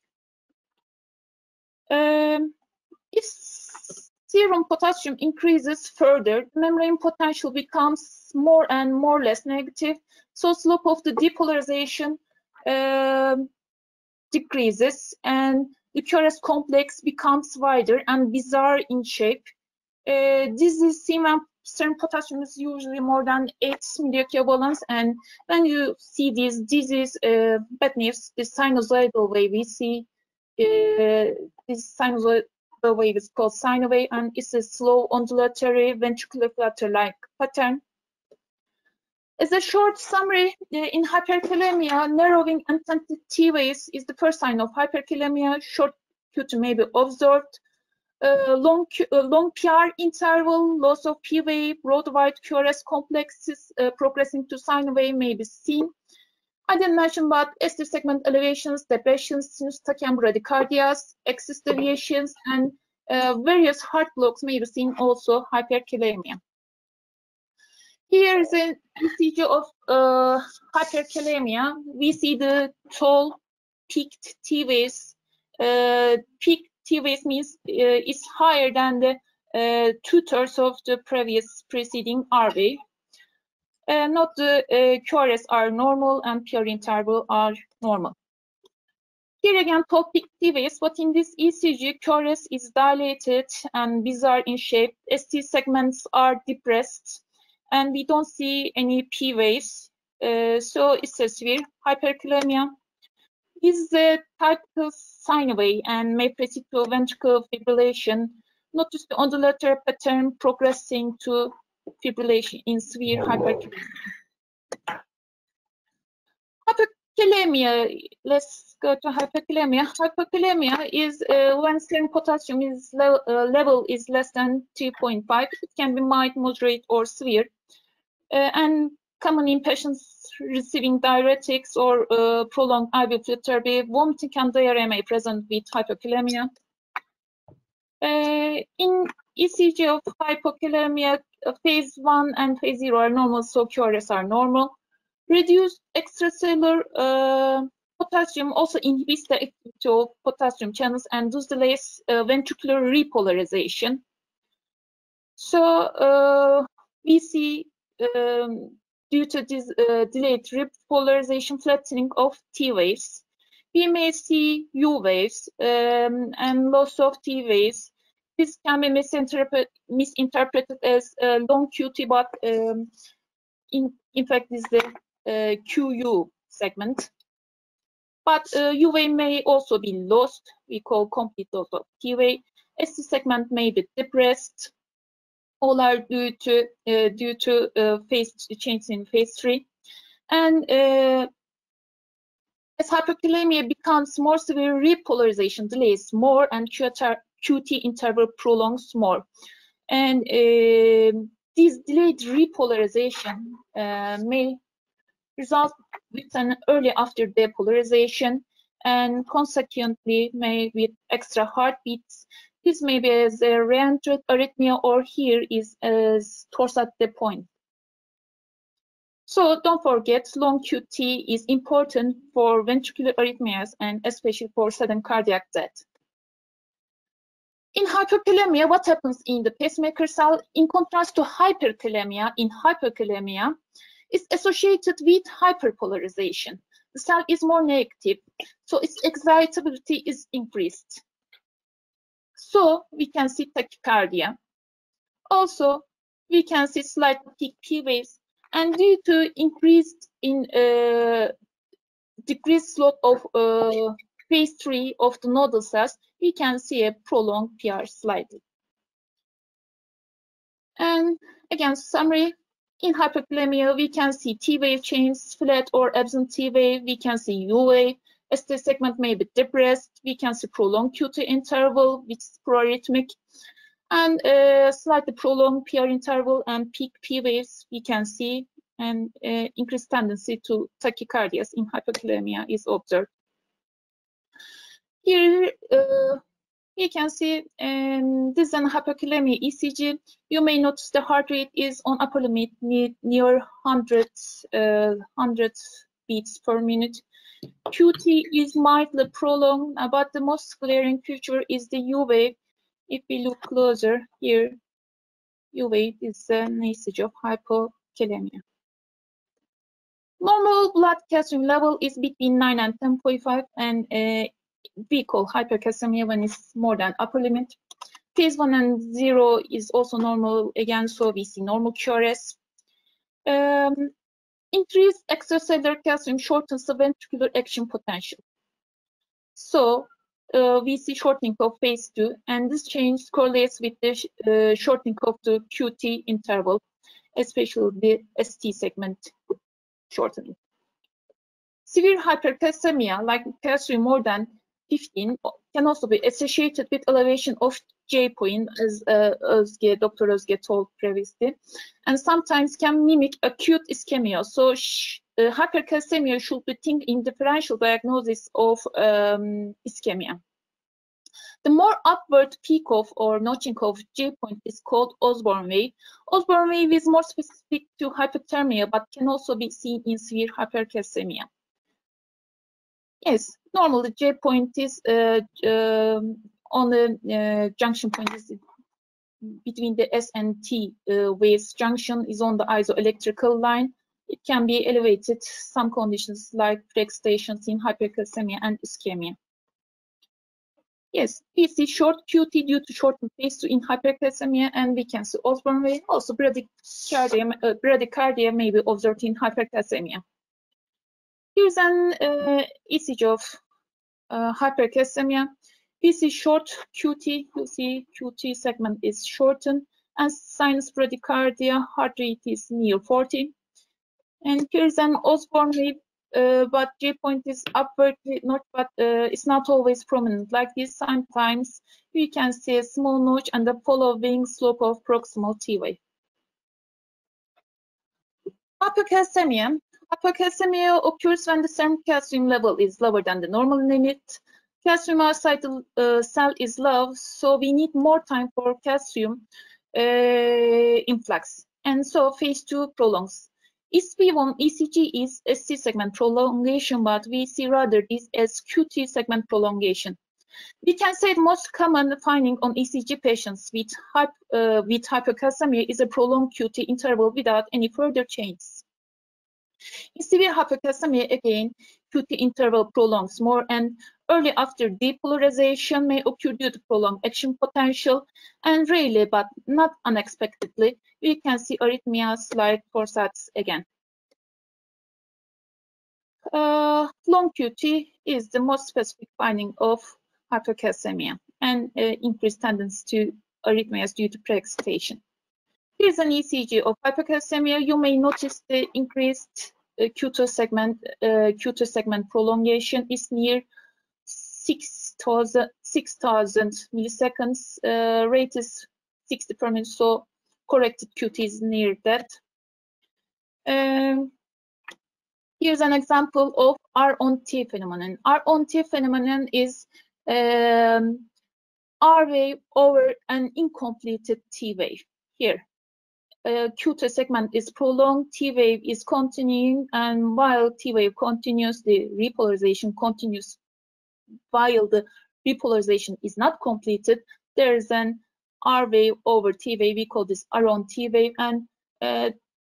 If serum potassium increases further, membrane potential becomes more and more less negative, so slope of the depolarization decreases and the QRS complex becomes wider and bizarre in shape. This is seen when serum potassium is usually more than 8 milliequivalents, and when you see this is bad news. The sinusoidal wave we see, this sinusoidal wave is called sine wave, and it's a slow ondulatory ventricular flutter-like pattern. As a short summary, in hyperkalemia, narrowing and tented T-waves is the first sign of hyperkalemia. Short QT may be observed. Long PR interval, loss of P-wave, broad-wide QRS complexes progressing to sine wave may be seen. I didn't mention about ester segment elevations, depressions, sinus tachyon bradycardias, axis deviations, and various heart blocks may be seen also hyperkalemia. Here is an ECG of hyperkalemia. We see the tall peaked T-waves. Peaked T-waves means it's higher than the 2/3 of the preceding RV. Not the QRS are normal and PR interval are normal. Here again, tall peaked T-waves, but in this ECG, QRS is dilated and bizarre in shape. ST segments are depressed, and we don't see any P waves, so it's a severe hyperkalemia. This is a typical sine wave and may proceed to ventricular fibrillation. Notice the ondulatory pattern progressing to fibrillation in severe hyperkalemia. Hyperkalemia, let's go to hyperkalemia. Hyperkalemia is when serum potassium level is less than 2.5. It can be mild, moderate, or severe. And common in patients receiving diuretics or prolonged IV fluid therapy, vomiting and diarrhea may present with hyperkalemia. In ECG of hyperkalemia, phase 1 and phase 0 are normal, so QRS are normal. Reduced extracellular potassium also inhibits the activity of potassium channels and thus delays ventricular repolarization. So we see due to this delayed repolarization, flattening of T waves. We may see U waves and loss of T waves. This can be misinterpreted as long QT, but in fact is the QU segment. But U wave may also be lost. We call complete loss of T wave. ST segment may be depressed. All are due to phase change in phase 3. And as hyperkalemia becomes more severe, repolarization delays more and QT interval prolongs more. And this delayed repolarization may result with an early after depolarization and consequently may with extra heartbeats. This may be as a reentrant arrhythmia, or here is as towards at the point. So don't forget, long QT is important for ventricular arrhythmias and especially for sudden cardiac death. In hypokalemia, what happens in the pacemaker cell, in contrast to hyperkalemia, in hypokalemia, is associated with hyperpolarization. The cell is more negative, so its excitability is increased. So we can see tachycardia. Also, we can see slight peak P waves, and due to decreased load of phase 3 of the nodal cells, we can see a prolonged PR sliding. And again, summary, in hyperkalemia, we can see T-wave chains, flat or absent T-wave, we can see U-wave, ST segment may be depressed, we can see prolonged QT interval, which is proarrhythmic, and slightly prolonged PR interval and peak P waves we can see, and increased tendency to tachycardias in hyperkalemia is observed. Here you can see this is an hyperkalemia ECG. You may notice the heart rate is on upper limit near 100 beats per minute. QT is mildly prolonged, but the most glaring feature is the U wave. If we look closer here, U wave is an ECG of hypokalemia. Normal blood calcium level is between 9 and 10.5, and we call hypercalcemia when it's more than upper limit. Phase 1 and 0 is also normal again, so we see normal QRS. Increased extracellular calcium shortens the ventricular action potential. So we see shortening of phase 2, and this change correlates with the shortening of the QT interval, especially the ST segment shortening. Severe hypercalcemia, like calcium more than 15, can also be associated with elevation of J point, as Dr. Özge told previously, and sometimes can mimic acute ischemia. So hypercalcemia should be think in differential diagnosis of ischemia. The more upward peak of or notching of J point is called Osborne wave. Osborne wave is more specific to hypothermia, but can also be seen in severe hypercalcemia. Yes, normally J point is on the junction point is between the S and T waves. Junction is on the isoelectrical line. It can be elevated some conditions like break stations in hypercalcemia and ischemia. Yes, we see short QT due to shortened phase 2 in hypercalcemia, and we can see Osborne wave. Also, bradycardia may be observed in hypercalcemia. Here's an ECG of hypercalcemia. We see short QT. You see QT segment is shortened, and sinus bradycardia, heart rate is near 40. And here's an Osborne wave, but J point is upward, it's not always prominent like this. Sometimes we can see a small notch and the following slope of proximal T wave. Hypercalcemia. Hypercalcemia occurs when the serum calcium level is lower than the normal limit. Calcium outside the cell is low, so we need more time for calcium influx. And so phase 2 prolongs. SP1 ECG is ST segment prolongation, but we see rather this as QT segment prolongation. We can say the most common finding on ECG patients with hypercalcemia is a prolonged QT interval without any further changes. In severe hypercalcemia, again, QT interval prolongs more, and early after depolarization may occur due to prolonged action potential, and rarely but not unexpectedly, we can see arrhythmias like Torsatz again. Long QT is the most specific finding of hypercalcemia and increased tendency to arrhythmias due to pre-excitation. Here's an ECG of hypercalcemia. You may notice the increased QT segment prolongation is near 6,000 milliseconds. Rate is 60 per minute, so corrected QT is near that. Here's an example of R-on-T phenomenon. R-on-T phenomenon is R wave over an incompleted T wave. Here, Q2 segment is prolonged, T wave is continuing, and while T wave continues, the repolarization continues. While the repolarization is not completed, there is an R wave over T wave. We call this R on T wave, and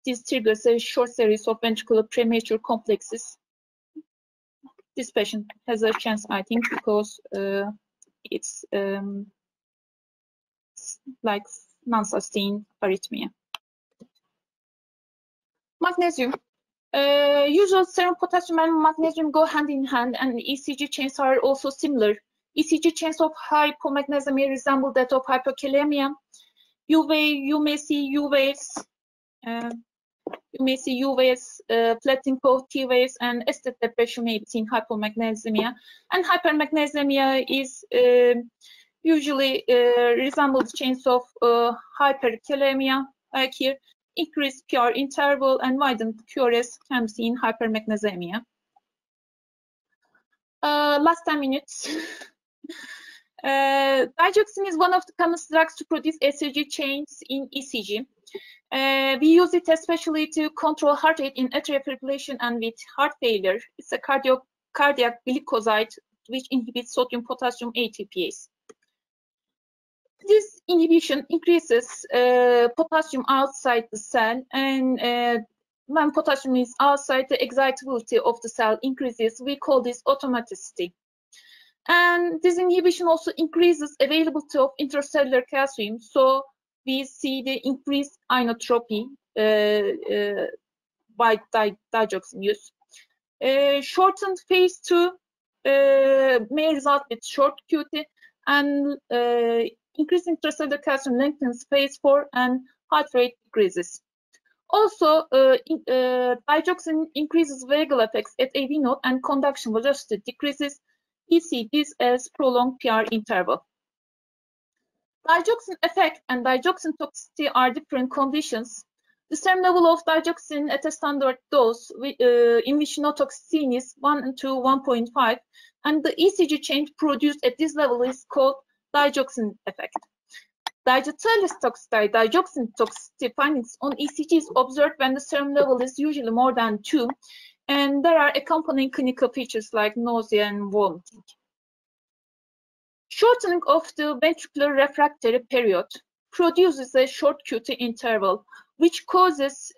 this triggers a short series of ventricular premature complexes. This patient has a chance, I think, because it's like non-sustained arrhythmia. Magnesium. Usual serum potassium and magnesium go hand in hand, and ECG chains are also similar. ECG chains of hypomagnesemia resemble that of hypokalemia. You may see U waves, flattening of T waves, and acid depression may be seen hypomagnesemia. And hypermagnesemia is usually resembles chains of hyperkalemia, like here. Increased PR interval and widened QRS can be seen hypermagnesemia. Last 10 minutes. Digoxin is one of the common drugs to produce ECG chains in ECG. We use it especially to control heart rate in atrial fibrillation and with heart failure. It's a cardiac glycoside which inhibits sodium potassium ATPase. This inhibition increases potassium outside the cell, and when potassium is outside, the excitability of the cell increases. We call this automaticity. And this inhibition also increases availability of intracellular calcium, so we see the increased inotropy by digoxin use. Shortened phase 2 may result with short QT, and increasing intracellular calcium lengthens phase 4 and heart rate decreases. Also, digoxin increases vagal effects at AV node and conduction velocity decreases. We see this as prolonged PR interval. Digoxin effect and digoxin toxicity are different conditions. The serum level of digoxin at a standard dose in which no toxicity is 1 to 1.5, and the ECG change produced at this level is called digoxin effect. Digitalis toxicity, digoxin toxicity findings on ECG is observed when the serum level is usually more than 2, and there are accompanying clinical features like nausea and vomiting. Shortening of the ventricular refractory period produces a short QT interval, which causes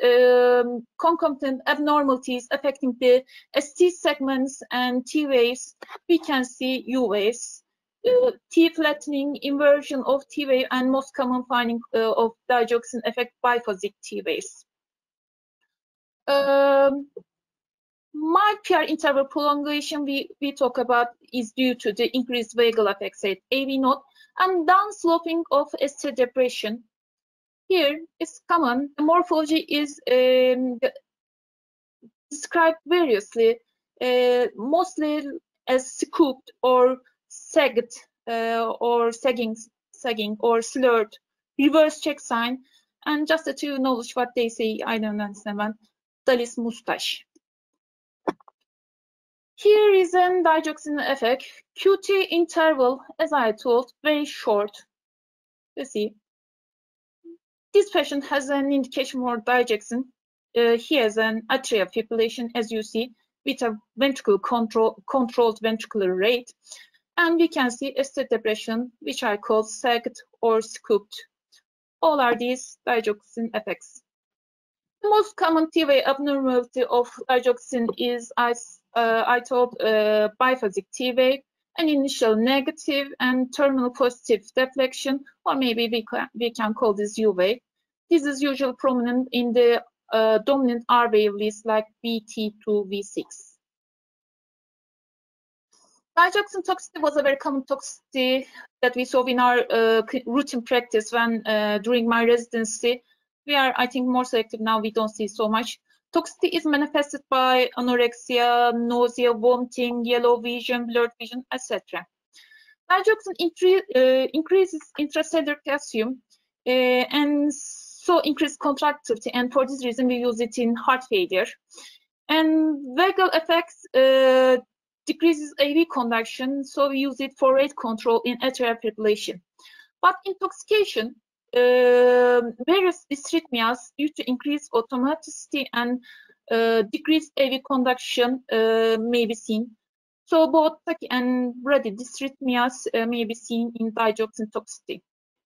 concomitant abnormalities affecting the ST segments and T waves. We can see U waves. T flattening, inversion of T wave, and most common finding of digoxin effect, biphasic T waves. Mild PR interval prolongation we talk about is due to the increased vagal effects at AV node and downsloping of ST depression. Here it's common. The morphology is described variously, mostly as scooped or sagged or sagging or slurred, reverse check sign, and just to knowledge what they say, I don't understand one, Dalis mustache. Here is an digoxin effect. QT interval, as I told, very short. You see, this patient has an indication for digoxin. He has an atrial fibrillation, as you see, with a controlled ventricular rate. And we can see ST depression, which I call sagged or scooped. All are these digoxin effects. The most common T-wave abnormality of digoxin is, as I told, biphasic T-wave, an initial negative and terminal positive deflection, or maybe we can call this U-wave. This is usually prominent in the dominant R-wave list like VT to V6. Digoxin toxicity was a very common toxicity that we saw in our routine practice when during my residency. We are, I think, more selective now. We don't see so much. Toxicity is manifested by anorexia, nausea, vomiting, yellow vision, blurred vision, etc. Digoxin increases intracellular calcium and so increased contractility, and for this reason we use it in heart failure. And vagal effects decreases AV conduction, so we use it for rate control in atrial fibrillation. But intoxication various dysrhythmias due to increased automaticity and decreased AV conduction may be seen. So both tachy and brady dysrhythmias may be seen in digoxin toxicity.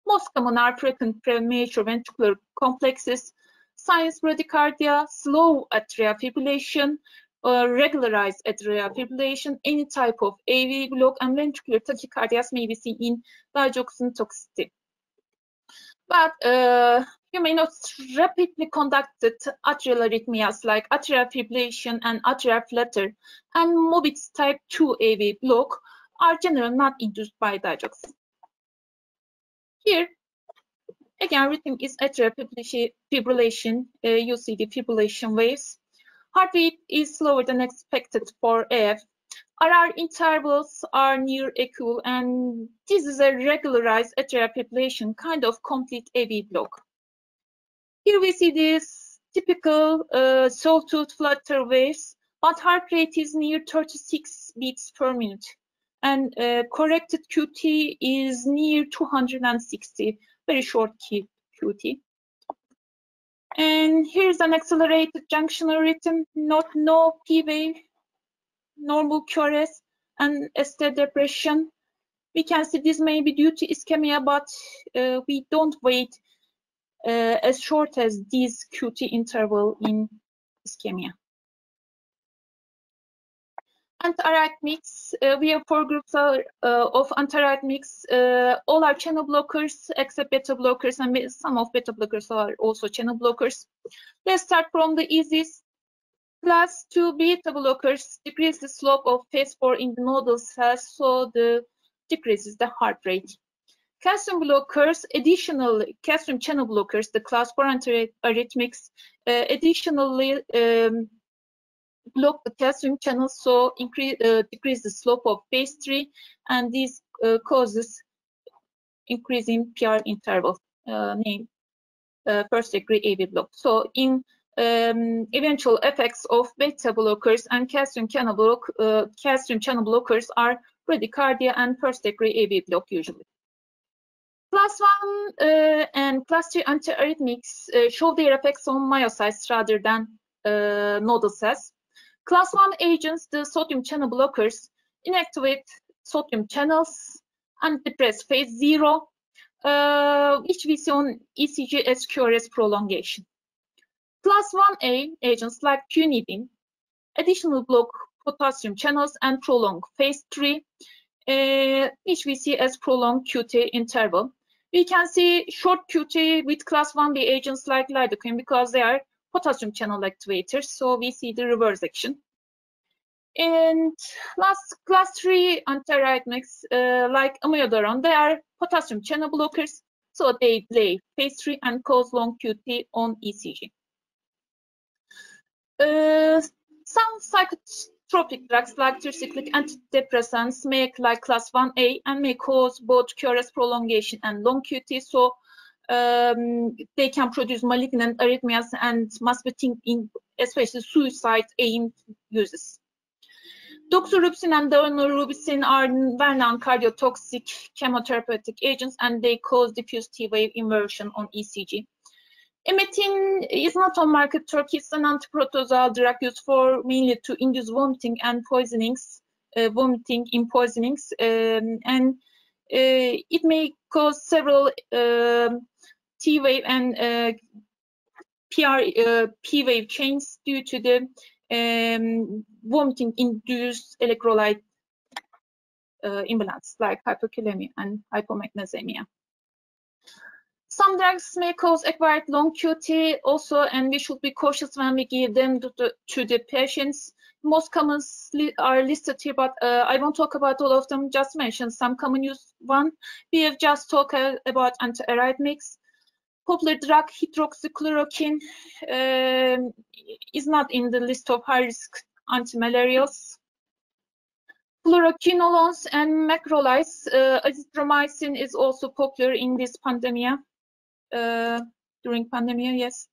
Most common are frequent premature ventricular complexes, sinus bradycardia, slow atrial fibrillation, regularized atrial fibrillation, any type of AV, glock, and ventricular tachycardias may be seen in digoxin toxicity. But you may not rapidly conducted atrial arrhythmias like atrial fibrillation and atrial flutter, and Mobitz type 2 AV block are generally not induced by digoxin. Here, again, rhythm is atrial fibrillation, you see the fibrillation waves. Heartbeat is slower than expected for AF. RR intervals are near equal, and this is a regularized atrial fibrillation, kind of complete AV block. Here we see this typical sawtooth flutter waves, but heart rate is near 36 beats per minute, and corrected QT is near 260, very short QT. And here's an accelerated junctional rhythm, no P wave, normal QRS, and ST depression. We can see this may be due to ischemia, but we don't wait as short as this QT interval in ischemia. Antiarrhythmics, we have four groups of antiarrhythmics. All are channel blockers except beta blockers, and some of beta blockers are also channel blockers. Let's start from the easiest. Class 2 beta blockers decrease the slope of phase 4 in the nodal cells, so the decreases the heart rate. Calcium blockers, additionally, calcium channel blockers, the class 4 antiarrhythmics, additionally block the calcium channels, so decrease the slope of phase 3, and this causes increasing PR interval, named first degree AV block. So in eventual effects of beta blockers and calcium channel blockers are bradycardia and first degree AV block usually. Class 1 and class 2 antiarrhythmics show their effects on myocytes rather than nodal cells. Class 1 agents, the sodium channel blockers, inactivate sodium channels and depress phase 0, which we see on ECG as QRS prolongation. Class 1A agents like punidine, additional block potassium channels and prolong phase 3, which we see as prolonged QT interval. We can see short QT with class 1B agents like lidocaine because they are potassium channel activators, so we see the reverse action. And last, class 3 antiarrhythmics like amiodarone, they are potassium channel blockers, so they delay phase 3 and cause long QT on ECG. Some psychotropic drugs like tricyclic antidepressants may act like class 1A and may cause both QRS prolongation and long QT, so they can produce malignant arrhythmias and must be seen in especially suicide aimed uses. Doxorubicin and daunorubicin are well-known cardiotoxic chemotherapeutic agents, and they cause diffuse T-wave inversion on ECG. Emetin is not on market. Turkey is an antiprotozoal drug used for mainly to induce vomiting and poisonings, and it may cause several T-wave and P-wave chains due to the vomiting-induced electrolyte imbalance, like hypokalemia and hypomagnesemia. Some drugs may cause acquired long QT also, and we should be cautious when we give them to the patients. Most commons are listed here, but I won't talk about all of them, just mention some common use one. We have just talked about antiarrhythmics. Popular drug hydroxychloroquine is not in the list of high-risk antimalarials. Fluoroquinolones and macrolides, azithromycin is also popular in this pandemic. During pandemic, yes.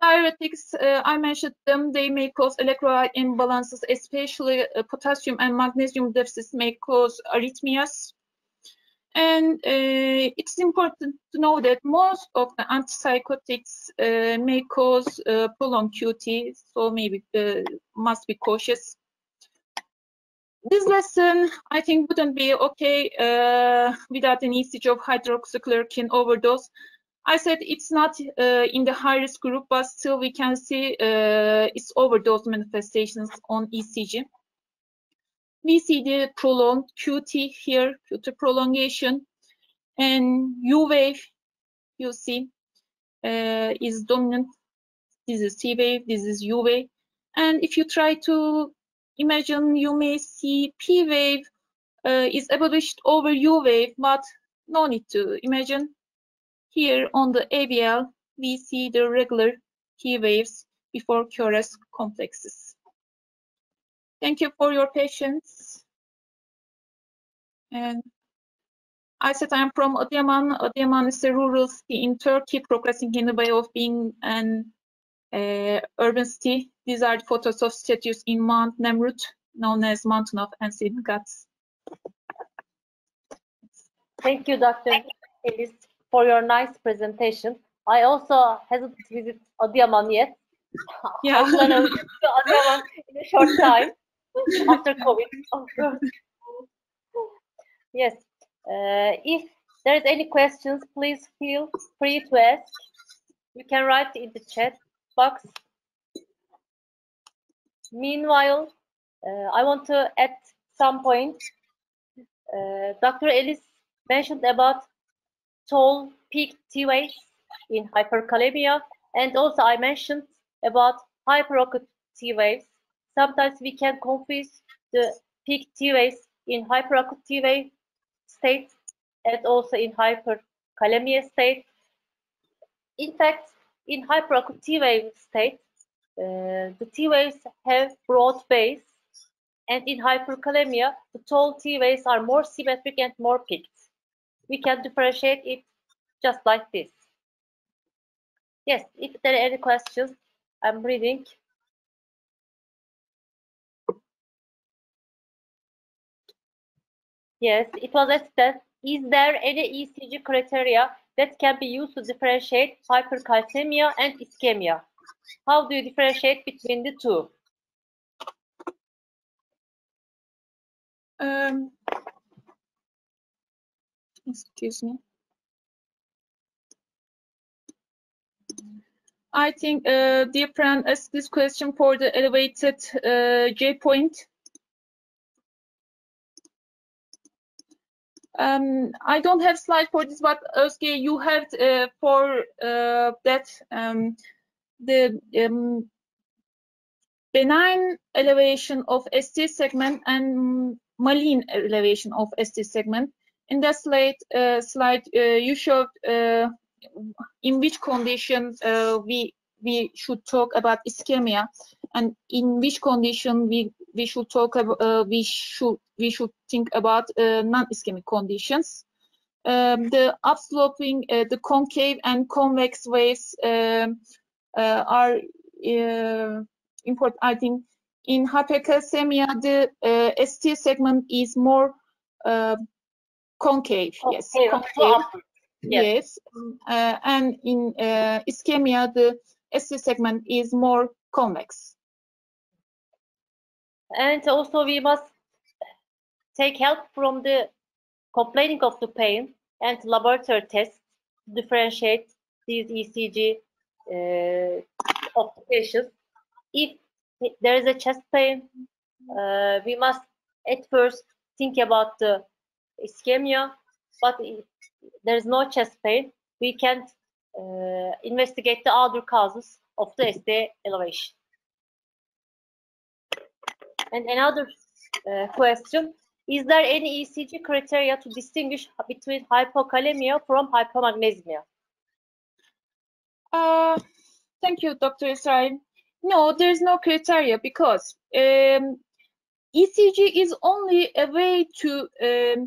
Diuretics, I mentioned them, they may cause electrolyte imbalances, especially potassium and magnesium deficits may cause arrhythmias. And it's important to know that most of the antipsychotics may cause prolonged QT, so maybe must be cautious. This lesson, I think, wouldn't be okay without an ECG of hydroxychloroquine overdose. I said it's not in the high-risk group, but still we can see its overdose manifestations on ECG. We see the prolonged QT here, QT prolongation, and U-wave, you see, is dominant. This is T-wave, this is U-wave. And if you try to imagine, you may see P-wave is abolished over U-wave, but no need to imagine. Here on the ABL, we see the regular P-waves before QRS complexes. Thank you for your patience. And I said I'm from Adıyaman. Adıyaman is a rural city in Turkey, progressing in the way of being an urban city. These are the photos of statues in Mount Nemrut, known as Mountain of Ancient Gods. Thank you, Dr. Eliz, for your nice presentation. I also haven't visited Adıyaman yet. Yeah. I'm going to visit Adıyaman in a short time. After COVID, of course. Yes. If there is any questions, please feel free to ask. You can write in the chat box. Meanwhile, I want to add some point. Dr. Eliz mentioned about tall peak T-waves in hyperkalemia, and also I mentioned about hyperacute T-waves. Sometimes we can confuse the peak T-waves in hyperacute T-wave state and also in hyperkalemia state. In fact, in hyperacute T-wave state, the T-waves have broad base, and in hyperkalemia, the tall T-waves are more symmetric and more peaked. We can differentiate it just like this. Yes, if there are any questions, I'm reading. Yes, it was asked that, is there any ECG criteria that can be used to differentiate hypercalcemia and ischemia? How do you differentiate between the two? Excuse me. I think dear friend asked this question for the elevated J point. I don't have slide for this, but Özge, you have for that the benign elevation of ST segment and malign elevation of ST segment. In that slide, you showed in which condition we should talk about ischemia, and in which condition we should talk about we should think about non-ischemic conditions. The upsloping, the concave and convex waves are important. I think in hypercalcemia the ST segment is more concave. Okay. Yes, concave. Yes, and in ischemia, the ST segment is more convex. And also we must take help from the complaining of the pain and laboratory tests to differentiate these ECG of the patients. If there is a chest pain, we must at first think about the ischemia, but if there is no chest pain, we can investigate the other causes of the ST elevation. And another question, is there any ECG criteria to distinguish between hypokalemia from hypomagnesemia? Thank you, Dr. Israel. No, there is no criteria because ECG is only a way to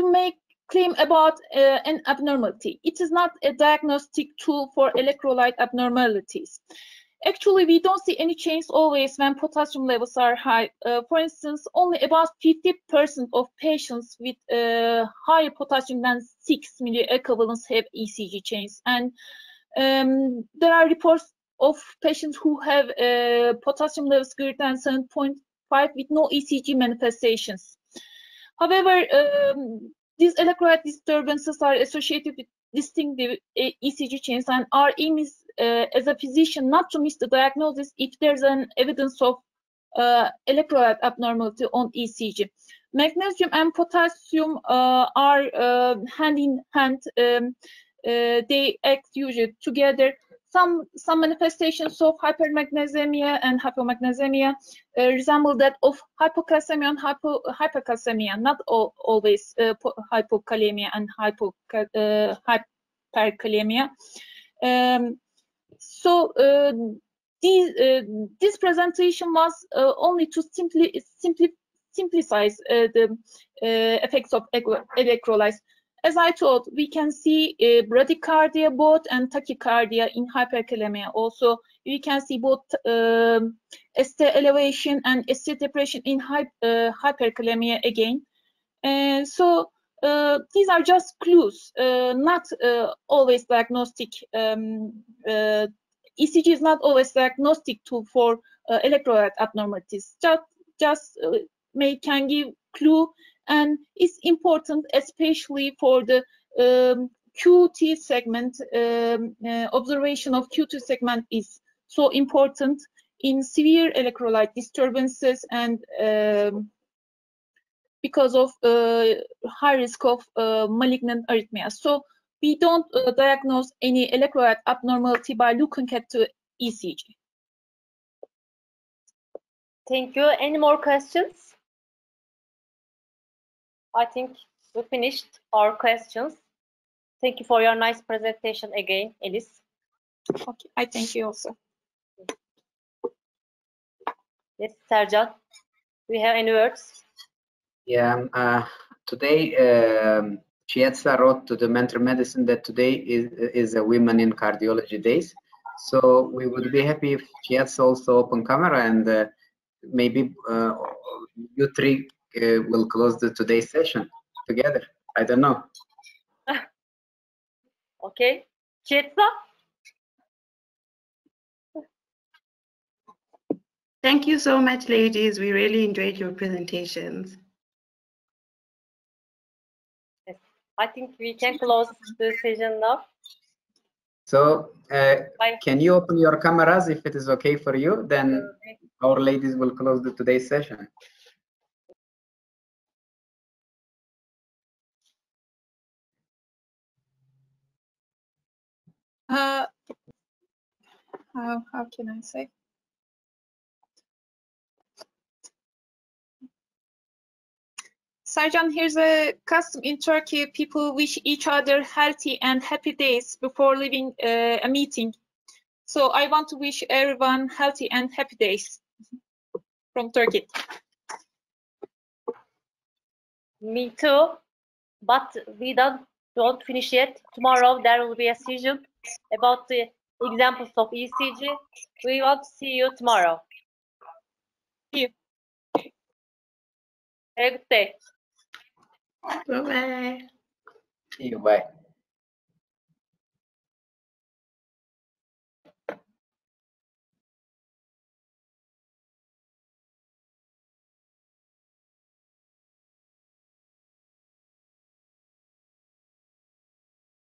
make claim about an abnormality. It is not a diagnostic tool for electrolyte abnormalities. Actually, we don't see any change always when potassium levels are high. For instance, only about 50% of patients with higher potassium than 6 milliequivalents have ECG change. And there are reports of patients who have potassium levels greater than 7.5 with no ECG manifestations. However, these electrolyte disturbances are associated with distinctive ECG changes, and our aim is, as a physician, not to miss the diagnosis if there's an evidence of electrolyte abnormality on ECG. Magnesium and potassium are hand in hand. They act usually together. Some manifestations of hypermagnesemia and hypomagnesemia resemble that of hypocalcemia and hypercalcemia, not always hypokalemia and hyperkalemia. This presentation was only to simplify the effects of electrolytes. As I told, we can see bradycardia both and tachycardia in hyperkalemia. Also, we can see both ST elevation and ST depression in hyperkalemia again. And so these are just clues, not always diagnostic. ECG is not always diagnostic tool for electrolyte abnormalities. Just can give clue. And it's important, especially for the QT segment. Observation of QT segment is so important in severe electrolyte disturbances, and because of high risk of malignant arrhythmia. So we don't diagnose any electrolyte abnormality by looking at the ECG. Thank you. Any more questions? I think we finished our questions. Thank you for your nice presentation again, Eliz. Okay, I thank you also. Yes, Sercan, do you have any words? Yeah, today Chietsa wrote to the Mentor Medicine that today is a Women in Cardiology Days. So we would be happy if Chietsa also open camera, and maybe you three we'll close today's session together. I don't know. Okay. Chietsa? Thank you so much, ladies. We really enjoyed your presentations. Yes. I think we can close the session now. So, can you open your cameras if it is okay for you? Then our ladies will close today's session. How can I say? Sercan, here's a custom in Turkey. People wish each other healthy and happy days before leaving a meeting. So I want to wish everyone healthy and happy days from Turkey. Me too, but we don't finish yet. Tomorrow there will be a session about the examples of ECG. We want to see you tomorrow. Thank you. Have a good day. Bye-bye. See you, bye.